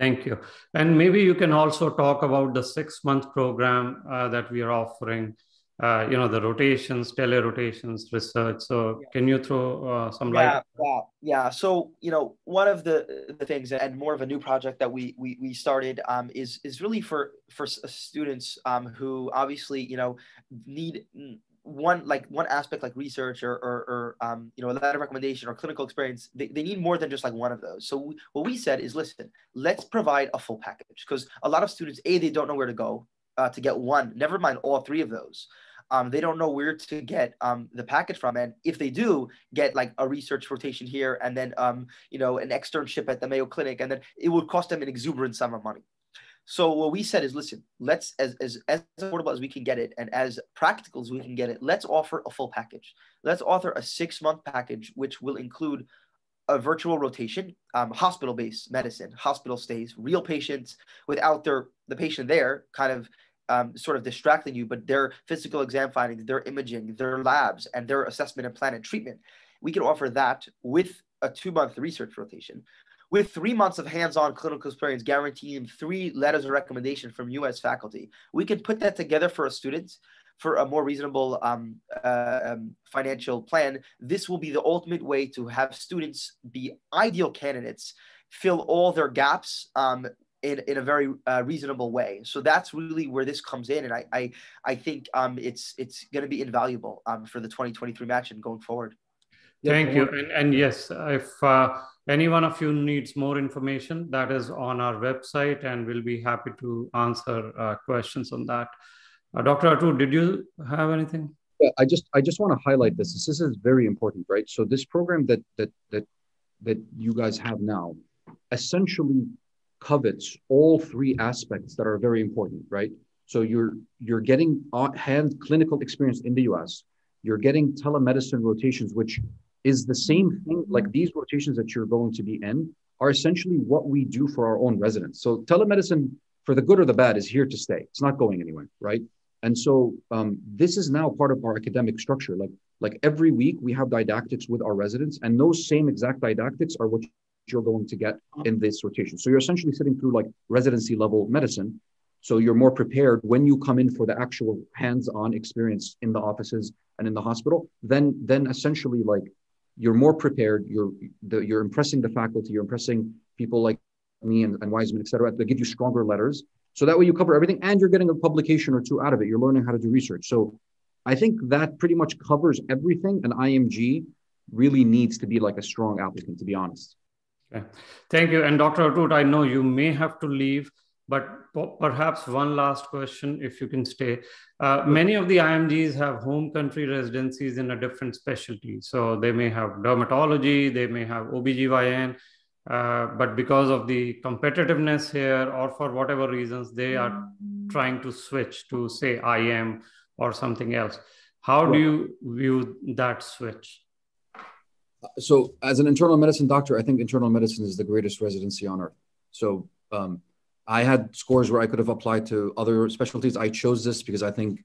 Thank you. And maybe you can also talk about the six-month program uh, that we are offering. Uh, you know, the rotations, telerotations, research. So yeah. Can you throw uh, some yeah, light? Yeah, yeah. So, you know, one of the, the things, and more of a new project that we we, we started um, is, is really for, for students um, who obviously, you know, need one, like one aspect like research or, or, or um, you know, a letter of recommendation or clinical experience. They, they need more than just like one of those. So we, what we said is, listen, let's provide a full package, because a lot of students, A, they don't know where to go uh, to get one, never mind all three of those. Um, they don't know where to get um, the package from. And if they do get like a research rotation here and then, um, you know, an externship at the Mayo Clinic, and then it would cost them an exuberant sum of money. So what we said is, listen, let's, as, as, as affordable as we can get it and as practical as we can get it, let's offer a full package. Let's offer a six month package, which will include a virtual rotation, um, hospital-based medicine, hospital stays, real patients without their, the patient there kind of Um, sort of distracting you, but their physical exam findings, their imaging, their labs, and their assessment and plan and treatment. We can offer that with a two-month research rotation, with three months of hands-on clinical experience, guaranteeing three letters of recommendation from U S faculty. We can put that together for a student for a more reasonable um, uh, um, financial plan. This will be the ultimate way to have students be ideal candidates, fill all their gaps, um, In, in a very uh, reasonable way. So that's really where this comes in. And I I, I think um, it's it's going to be invaluable um, for the twenty twenty-three match and going forward. Thank you. And, and yes, if uh, any one of you needs more information, that is on our website, and we'll be happy to answer uh, questions on that. Uh, Doctor Atoot, did you have anything? Yeah, I just I just want to highlight this. This is very important, right? So this program that that that that you guys have now essentially covets all three aspects that are very important, right? So you're you're getting on-hand clinical experience in the U S, you're getting telemedicine rotations, which is the same thing, like these rotations that you're going to be in are essentially what we do for our own residents. So telemedicine, for the good or the bad, is here to stay. It's not going anywhere, right? And so um, this is now part of our academic structure. Like, like every week we have didactics with our residents, and those same exact didactics are what you're going to get in this rotation. So you're essentially sitting through like residency level medicine. So you're more prepared when you come in for the actual hands-on experience in the offices and in the hospital, then, then essentially like you're more prepared. You're, the, you're impressing the faculty, you're impressing people like me and, and Weissman, et cetera. They give you stronger letters. So that way you cover everything and you're getting a publication or two out of it. You're learning how to do research. So I think that pretty much covers everything. And I M G really needs to be like a strong applicant, to be honest. Okay. Thank you. And Doctor Atoot, I know you may have to leave, but perhaps one last question, if you can stay. Uh, many of the I M Gs have home country residencies in a different specialty. So they may have dermatology, they may have O B G Y N, uh, but because of the competitiveness here or for whatever reasons, they are trying to switch to say I M or something else. How do you view that switch? So as an internal medicine doctor, I think internal medicine is the greatest residency on earth. So um, I had scores where I could have applied to other specialties. I chose this because I think,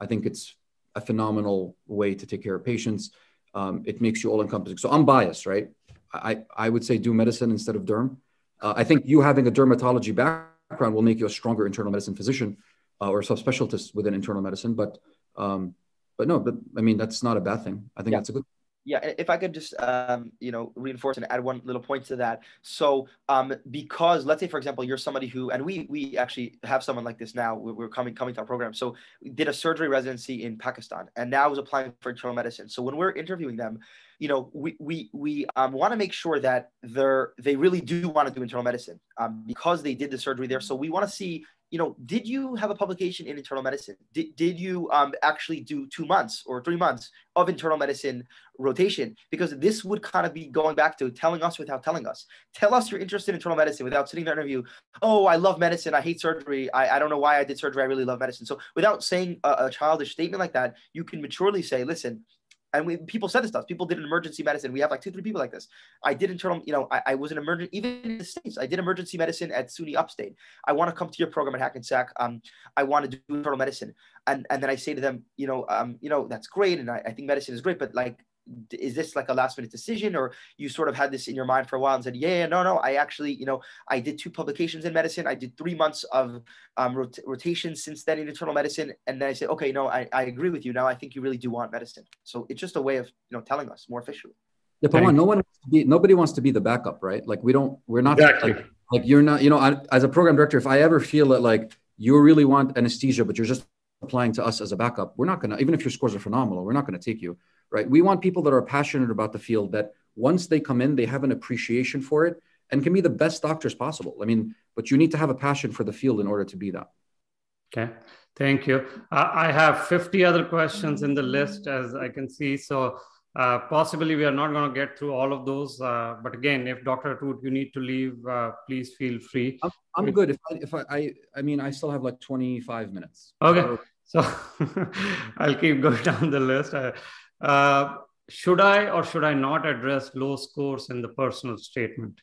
I think it's a phenomenal way to take care of patients. Um, it makes you all encompassing. So I'm biased, right? I, I would say do medicine instead of derm. Uh, I think you having a dermatology background will make you a stronger internal medicine physician uh, or subspecialist within internal medicine. But, um, but no, but I mean, that's not a bad thing. I think yeah. that's a good thing. Yeah, if I could just, um, you know, reinforce and add one little point to that. So um, because let's say, for example, you're somebody who, and we we actually have someone like this now, we're coming coming to our program. So we did a surgery residency in Pakistan and now is applying for internal medicine. So when we're interviewing them, you know, we we, we um, want to make sure that they're, they really do want to do internal medicine um, because they did the surgery there. So we want to see, you know, did you have a publication in internal medicine? Did, did you um, actually do two months or three months of internal medicine rotation? Because this would kind of be going back to telling us without telling us. Tell us you're interested in internal medicine without sitting in an interview. Oh, I love medicine. I hate surgery. I, I don't know why I did surgery. I really love medicine. So without saying a, a childish statement like that, you can maturely say, listen, and we, people said this stuff. People did emergency medicine. We have like two, three people like this. I did internal, you know, I, I was an emergent, even in the States, I did emergency medicine at SUNY Upstate. I want to come to your program at Hackensack. Um, I want to do internal medicine. And, and then I say to them, you know, um, you know, that's great. And I, I think medicine is great, but like, is this like a last minute decision? Or you sort of had this in your mind for a while and said, yeah, no, no, I actually, you know, I did two publications in medicine. I did three months of um, rot rotation since then in internal medicine. And then I said, okay, no, I, I agree with you. Now I think you really do want medicine. So it's just a way of, you know, telling us more officially. Yeah, but one, no one, wants to be, nobody wants to be the backup, right? Like we don't, we're not, exactly. like, like you're not, you know, I, as a program director, if I ever feel that like you really want anesthesia, but you're just applying to us as a backup, we're not going to, even if your scores are phenomenal, we're not going to take you. Right? We want people that are passionate about the field, that once they come in, they have an appreciation for it and can be the best doctors possible. I mean, but you need to have a passion for the field in order to be that. Okay, thank you. Uh, I have fifty other questions in the list, as I can see. So uh, possibly we are not going to get through all of those. Uh, but again, if Doctor Atoot, you need to leave, uh, please feel free. I'm, I'm good. If, I, if I, I, I mean, I still have like twenty-five minutes. Okay, so, so I'll keep going down the list. I, Uh, should I or should I not address low scores in the personal statement?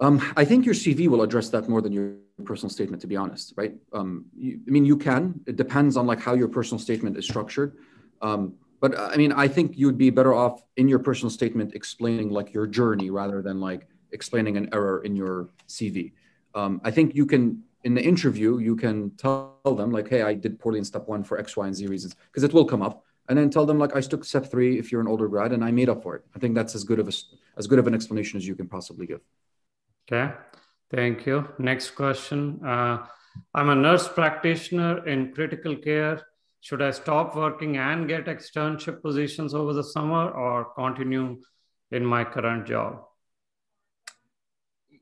Um, I think your C V will address that more than your personal statement, to be honest, right? Um, you, I mean, you can. It depends on like how your personal statement is structured. Um, but I mean, I think you'd be better off in your personal statement explaining like your journey rather than like explaining an error in your C V. Um, I think you can, in the interview, you can tell them like, hey, I did poorly in step one for X, Y, and Z reasons, because it will come up. And then tell them like, I took step three if you're an older grad and I made up for it. I think that's as good of a, as good of an explanation as you can possibly give. Okay, thank you. Next question. Uh, I'm a nurse practitioner in critical care. Should I stop working and get externship positions over the summer or continue in my current job?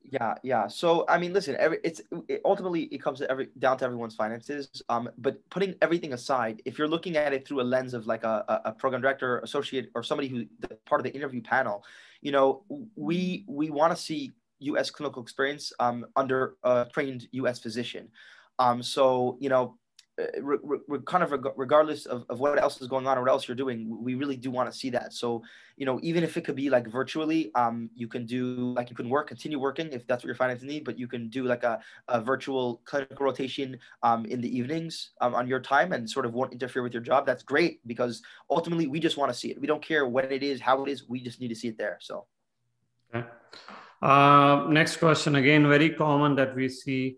Yeah, yeah. So I mean, listen. Every it's it, ultimately it comes to every down to everyone's finances. Um, but putting everything aside, if you're looking at it through a lens of like a a program director, associate, or somebody who's part of the interview panel, you know, we we want to see U S clinical experience um, under a trained U S physician. Um, so you know, re, re, kind of reg regardless of of what else is going on or what else you're doing, we really do want to see that. So, you know, even if it could be like virtually, um, you can do like you can work, continue working if that's what your finances need, but you can do like a, a virtual clinical rotation um, in the evenings um, on your time and sort of won't interfere with your job. That's great because ultimately we just want to see it. We don't care when it is, how it is. We just need to see it there. So Okay. Uh, next question, again, very common that we see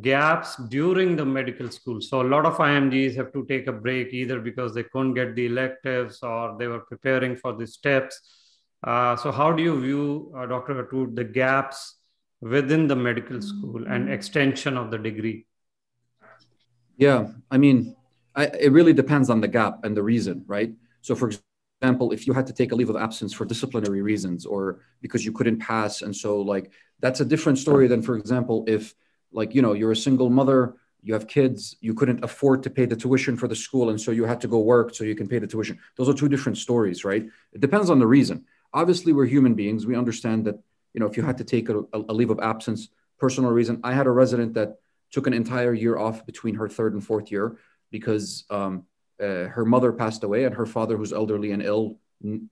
gaps during the medical school. So a lot of I M Gs have to take a break either because they couldn't get the electives or they were preparing for the steps. Uh, so how do you view, uh, Doctor Atoot, the gaps within the medical school and extension of the degree? Yeah, I mean, I, it really depends on the gap and the reason, right? So for example, if you had to take a leave of absence for disciplinary reasons or because you couldn't pass, and so like, that's a different story than, for example, if like, you know, you're a single mother, you have kids, you couldn't afford to pay the tuition for the school, and so you had to go work so you can pay the tuition. Those are two different stories, right? It depends on the reason. Obviously, we're human beings. We understand that, you know, if you had to take a, a leave of absence, personal reason. I had a resident that took an entire year off between her third and fourth year because um, uh, her mother passed away and her father, who's elderly and ill,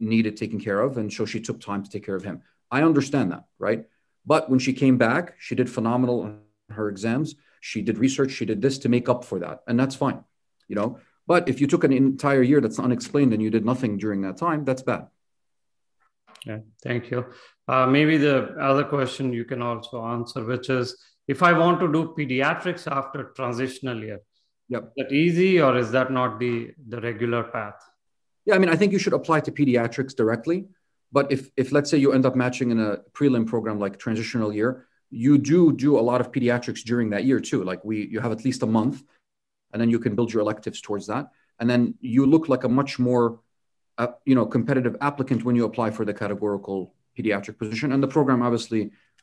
needed taking care of. And so she took time to take care of him. I understand that, right? But when she came back, she did phenomenal on her exams. She did research. She did this to make up for that. And that's fine, you know? But if you took an entire year that's unexplained and you did nothing during that time, that's bad. Yeah, thank you. Uh, maybe the other question you can also answer, which is, if I want to do pediatrics after transitional year, yep. Is that easy or is that not the, the regular path? Yeah, I mean, I think you should apply to pediatrics directly. But if, if let's say you end up matching in a prelim program like transitional year, you do do a lot of pediatrics during that year too. Like we, you have at least a month and then you can build your electives towards that. And then you look like a much more Uh, you know, competitive applicant when you apply for the categorical pediatric position. And the program obviously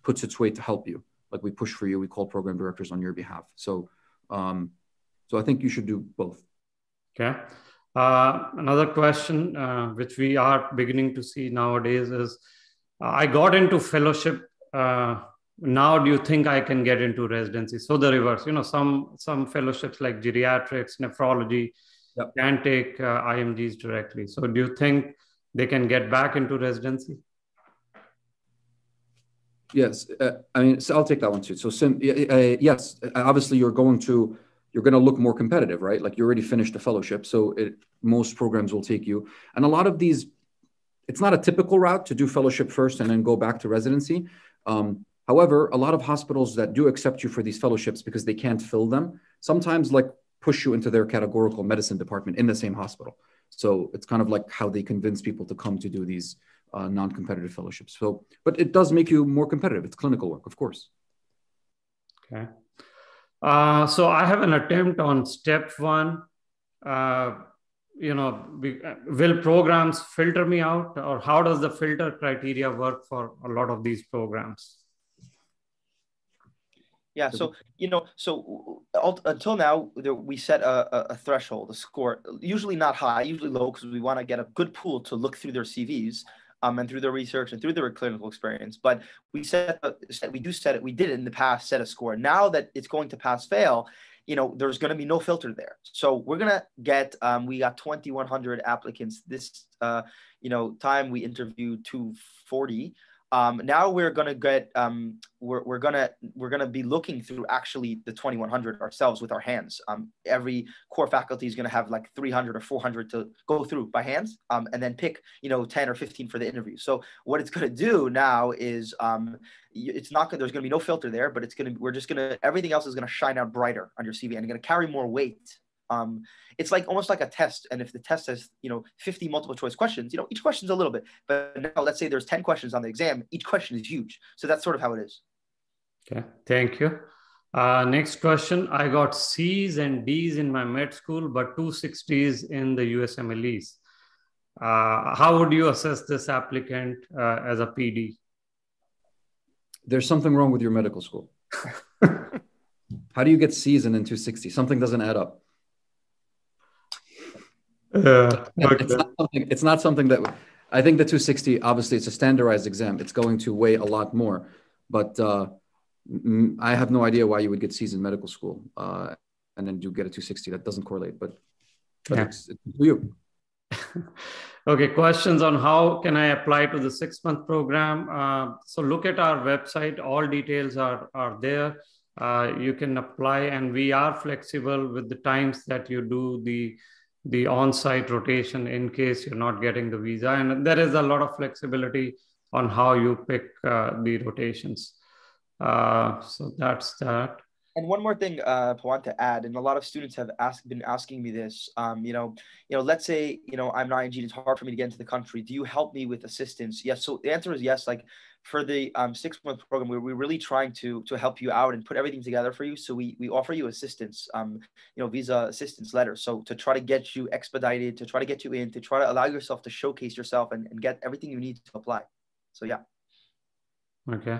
puts its weight to help you. Like we push for you, we call program directors on your behalf. So, um, so I think you should do both. Okay. Uh, another question, uh, which we are beginning to see nowadays is, uh, I got into fellowship. Uh, now do you think I can get into residency? So the reverse, you know, some, some fellowships like geriatrics, nephrology, yep. Can take uh, I M Gs directly. So do you think they can get back into residency? Yes, uh, I mean, so I'll take that one too. So sim, uh, yes, obviously you're going to, you're going to look more competitive, right? Like you already finished a fellowship. So it, most programs will take you. And a lot of these, it's not a typical route to do fellowship first and then go back to residency. Um, however, a lot of hospitals that do accept you for these fellowships because they can't fill them, sometimes like push you into their categorical medicine department in the same hospital. So it's kind of like how they convince people to come to do these uh, non-competitive fellowships. So, but it does make you more competitive. It's clinical work, of course. Okay. Uh, so I have an attempt on step one. Uh, you know, we, will programs filter me out, or how does the filter criteria work for a lot of these programs? Yeah, so, you know, so until now, we set a, a threshold, a score, usually not high, usually low, because we want to get a good pool to look through their C Vs um, and through their research and through their clinical experience. But we set, we do set it, we did it in the past, set a score. Now that it's going to pass fail, you know, there's going to be no filter there. So we're going to get, um, we got twenty-one hundred applicants this, uh, you know, time we interviewed two forty. Um, now we're gonna get um, we're we're gonna we're gonna be looking through actually the twenty-one hundred ourselves with our hands. Um, every core faculty is gonna have like three hundred or four hundred to go through by hands, um, and then pick you know ten or fifteen for the interview. So what it's gonna do now is um, it's not gonna, there's gonna be no filter there, but it's gonna we're just gonna everything else is gonna shine out brighter on your C V and gonna carry more weight. Um, it's like almost like a test. And if the test has, you know, fifty multiple choice questions, you know, each question's a little bit, but now let's say there's ten questions on the exam. Each question is huge. So that's sort of how it is. Okay. Thank you. Uh, next question. I got C's and D's in my med school, but two sixties in the U S M L Es. Uh, how would you assess this applicant uh, as a P D? There's something wrong with your medical school. How do you get C's and then two sixty? Something doesn't add up. Uh, okay. It's not something, it's not something that I think the two sixty, obviously it's a standardized exam. It's going to weigh a lot more, but uh, I have no idea why you would get C's in medical school uh, and then you get a two sixty. That doesn't correlate, but, but yeah. it's, it's you. Okay. Questions on how can I apply to the six month program? Uh, so look at our website. All details are, are there. Uh, you can apply and we are flexible with the times that you do the the on-site rotation in case you're not getting the visa. And there is a lot of flexibility on how you pick uh, the rotations. Uh, so that's that. And one more thing uh, I want to add, and a lot of students have asked, been asking me this, um, you know, you know, let's say, you know, I'm an I M G, it's hard for me to get into the country. Do you help me with assistance? Yes. So the answer is yes. Like for the um, six month program, we're, we're really trying to, to help you out and put everything together for you. So we, we offer you assistance, um, you know, visa assistance letter. So to try to get you expedited, to try to get you in, to try to allow yourself to showcase yourself and, and get everything you need to apply. So, yeah. Okay.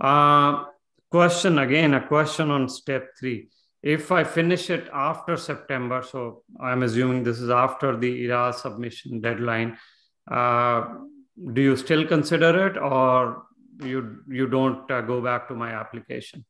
Uh... Question again, a question on step three. If I finish it after September, so I'm assuming this is after the ERAS submission deadline, uh, do you still consider it, or you, you don't uh, go back to my application?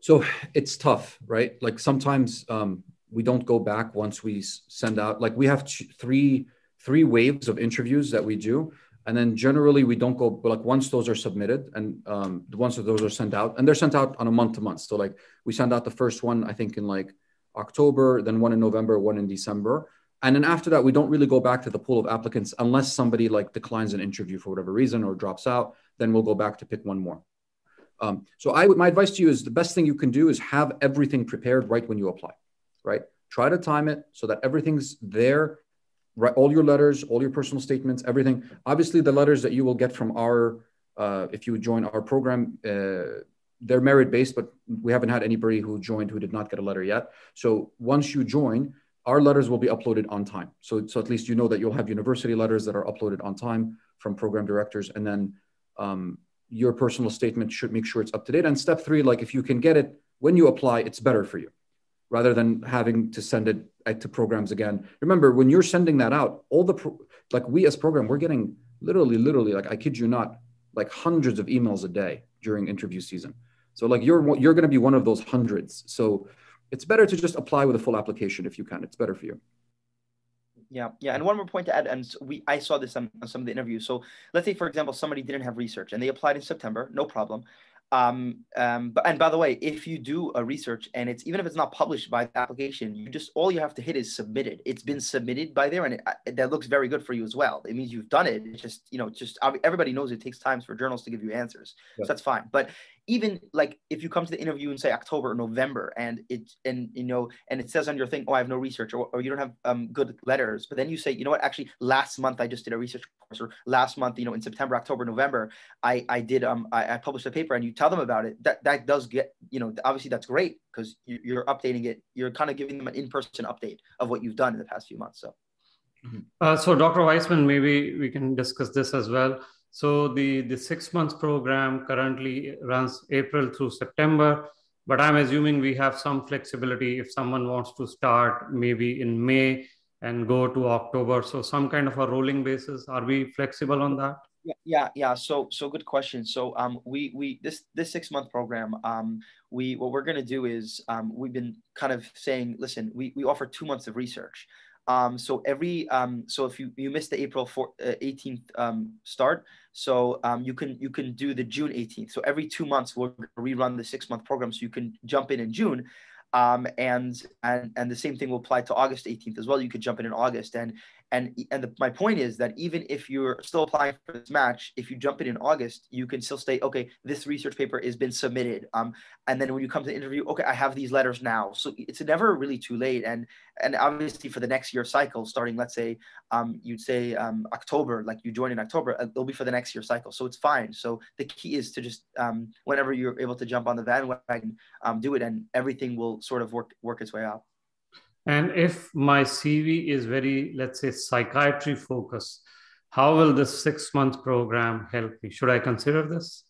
So it's tough, right? Like sometimes um, we don't go back once we send out, like we have three, three waves of interviews that we do. And then generally we don't go, but like once those are submitted and um, once those are sent out, and they're sent out on a month to month. So like we send out the first one, I think in like October, then one in November, one in December. And then after that, we don't really go back to the pool of applicants unless somebody like declines an interview for whatever reason or drops out, then we'll go back to pick one more. Um, so I would, my advice to you is the best thing you can do is have everything prepared right when you apply, right? Try to time it so that everything's there. Right, all your letters, all your personal statements, everything. Obviously, the letters that you will get from our, uh, if you join our program, uh, they're merit-based, but we haven't had anybody who joined who did not get a letter yet. So once you join, our letters will be uploaded on time. So, so at least you know that you'll have university letters that are uploaded on time from program directors. And then um, your personal statement should make sure it's up to date. And step three, like if you can get it when you apply, it's better for you, rather than having to send it to programs again. Remember, when you're sending that out, all the, pro like we as program, we're getting literally, literally, like I kid you not, like hundreds of emails a day during interview season. So like you're, you're gonna be one of those hundreds. So it's better to just apply with a full application if you can, it's better for you. Yeah, yeah, and one more point to add, and we I saw this on, on some of the interviews. So let's say, for example, somebody didn't have research and they applied in September, no problem. Um, um, but, and by the way, if you do a research and it's, even if it's not published by the application, you just, all you have to hit is submitted. It's been submitted by there. And it, it, that looks very good for you as well. It means you've done it. It's just, you know, just everybody knows it takes time for journals to give you answers. Yeah. So that's fine. But even like if you come to the interview in say October or November and it, and you know, and it says on your thing, oh, I have no research, or, or you don't have um, good letters, but then you say, you know what, actually last month I just did a research course, or last month, you know, in September, October, November, I, I did, um, I, I published a paper, and you tell them about it. That, that does get, you know, obviously that's great because you, you're updating it. You're kind of giving them an in-person update of what you've done in the past few months. So, mm-hmm. uh, so Doctor Weissman, maybe we can discuss this as well. So the, the six months program currently runs April through September, but I'm assuming we have some flexibility if someone wants to start maybe in May and go to October. So some kind of a rolling basis. Are we flexible on that? Yeah, yeah, yeah. So, so good question. So, um, we we this this six month program, um, we what we're gonna do is, um, we've been kind of saying, listen, we we offer two months of research. Um, so every um, so if you you missed the April fourth, eighteenth um, start, so um, you can you can do the June eighteenth. So every two months we'll rerun the six month program, so you can jump in in June. Um, and, and, and the same thing will apply to August eighteenth as well. You could jump in in August. And, and, and the, my point is that even if you're still applying for this match, if you jump in in August, you can still say, okay, this research paper has been submitted. Um, and then when you come to the interview, okay, I have these letters now. So it's never really too late. And, and obviously for the next year cycle, starting, let's say, um, you'd say, um, October, like you join in October, it'll be for the next year cycle. So it's fine. So the key is to just, um, whenever you're able to jump on the bandwagon, um, do it, and everything will sort of work work its way out. And if my C V is very, let's say, psychiatry focused, how will this six month program help me? Should I consider this?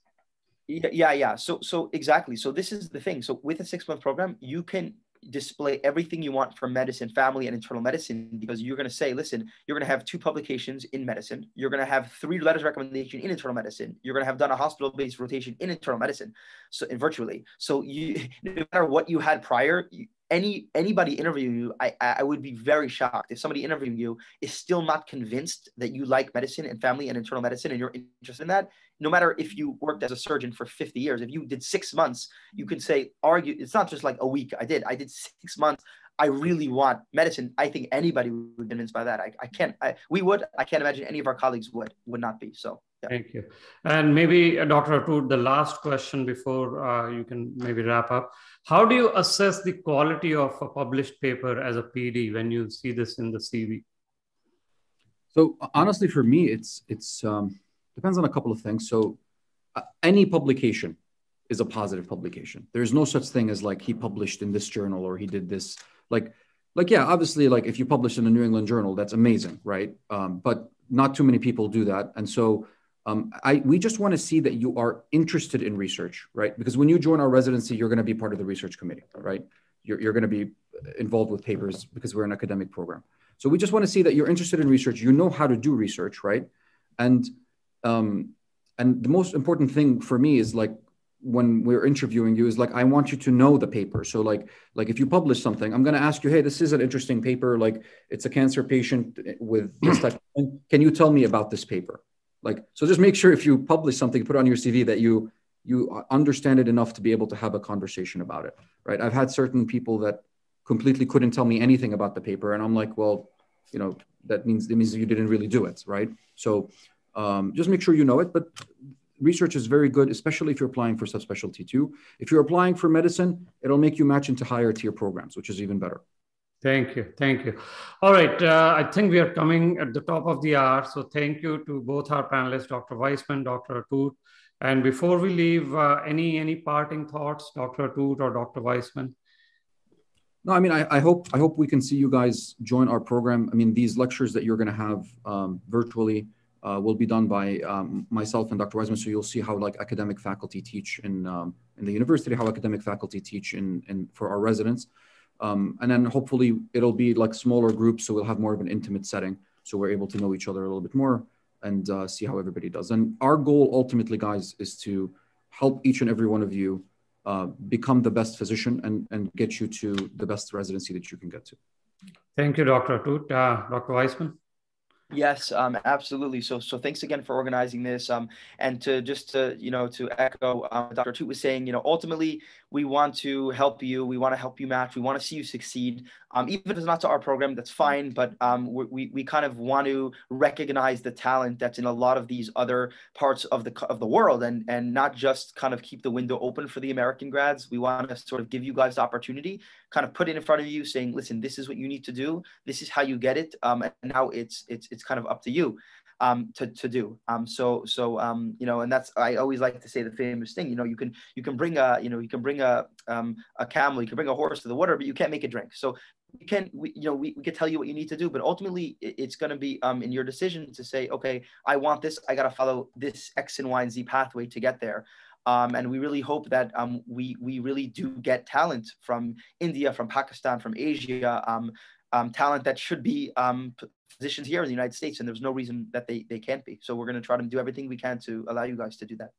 Yeah, yeah, yeah. So, so exactly. So this is the thing. So with a six month program, you can display everything you want from medicine, family, and internal medicine, because you're going to say, listen, you're going to have two publications in medicine. You're going to have three letters of recommendation in internal medicine. You're going to have done a hospital-based rotation in internal medicine, so and virtually. So you, no matter what you had prior, you, any anybody interviewing you, I, I would be very shocked if somebody interviewing you is still not convinced that you like medicine and family and internal medicine and you're interested in that. No matter if you worked as a surgeon for fifty years, if you did six months, you can say, argue, it's not just like a week. I did, I did six months I really want medicine. I think anybody would be convinced by that. I, I can't, I, we would, I can't imagine any of our colleagues would, would not be. So, yeah. Thank you. And maybe uh, Doctor Atoot, the last question before uh, you can maybe wrap up. How do you assess the quality of a published paper as a P D when you see this in the C V? So honestly, for me, it's, it's um, depends on a couple of things. So uh, any publication is a positive publication. There's no such thing as like, he published in this journal or he did this. Like, like, yeah, obviously, like if you publish in a New England journal, that's amazing, right? Um, but not too many people do that. And so um, I, we just wanna see that you are interested in research, right? Because when you join our residency, you're gonna be part of the research committee, right? You're, you're gonna be involved with papers because we're an academic program. So we just wanna see that you're interested in research, you know how to do research, right? And, um, and the most important thing for me is like, when we're interviewing you is like, I want you to know the paper. So like, like if you publish something, I'm going to ask you, hey, this is an interesting paper. Like it's a cancer patient with this type of thing. Can you tell me about this paper? Like, so just make sure if you publish something, put it on your C V that you, you understand it enough to be able to have a conversation about it. Right. I've had certain people that completely couldn't tell me anything about the paper. And I'm like, well, you know, that means, it means you didn't really do it. Right. So um, just make sure you know it, but research is very good, especially if you're applying for subspecialty two. If you're applying for medicine, it'll make you match into higher tier programs, which is even better. Thank you. Thank you. All right. Uh, I think we are coming at the top of the hour. So thank you to both our panelists, Doctor Weissman, Doctor Atoot. And before we leave, uh, any any parting thoughts, Doctor Atoot or Doctor Weissman? No, I mean, I, I hope I hope we can see you guys join our program. I mean, these lectures that you're going to have um, virtually Uh, will be done by um, myself and Doctor Weissman. So you'll see how like academic faculty teach in um, in the university, how academic faculty teach in, in for our residents. Um, and then hopefully it'll be like smaller groups. So we'll have more of an intimate setting. So we're able to know each other a little bit more and uh, see how everybody does. And our goal ultimately, guys, is to help each and every one of you uh, become the best physician and, and get you to the best residency that you can get to. Thank you, Doctor Atoot. Uh, Doctor Weissman? Yes, um, absolutely. So, so thanks again for organizing this. Um, and to just to, you know, to echo um, Doctor Atoot was saying, you know, ultimately we want to help you. We want to help you match. We want to see you succeed. Um, even if it's not to our program, that's fine. But um, we we kind of want to recognize the talent that's in a lot of these other parts of the of the world, and and not just kind of keep the window open for the American grads. We want to sort of give you guys the opportunity, kind of put it in front of you, saying, listen, this is what you need to do. This is how you get it. Um, and now it's it's it's kind of up to you um, to, to do. Um, so, so um, you know, and that's, I always like to say the famous thing, you know, you can, you can bring a, you know, you can bring a, um, a camel, you can bring a horse to the water, but you can't make it drink. So you can, we, you know, we, we can tell you what you need to do, but ultimately it's going to be um, in your decision to say, okay, I want this, I got to follow this X and Y and Z pathway to get there. Um, and we really hope that um, we, we really do get talent from India, from Pakistan, from Asia, um, um, talent that should be um, physicians here in the United States, and there's no reason that they, they can't be. So we're going to try to do everything we can to allow you guys to do that.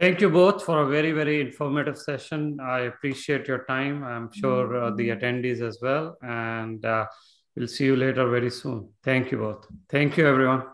Thank you both for a very, very informative session. I appreciate your time. I'm sure uh, the attendees as well. And uh, we'll see you later very soon. Thank you both. Thank you, everyone.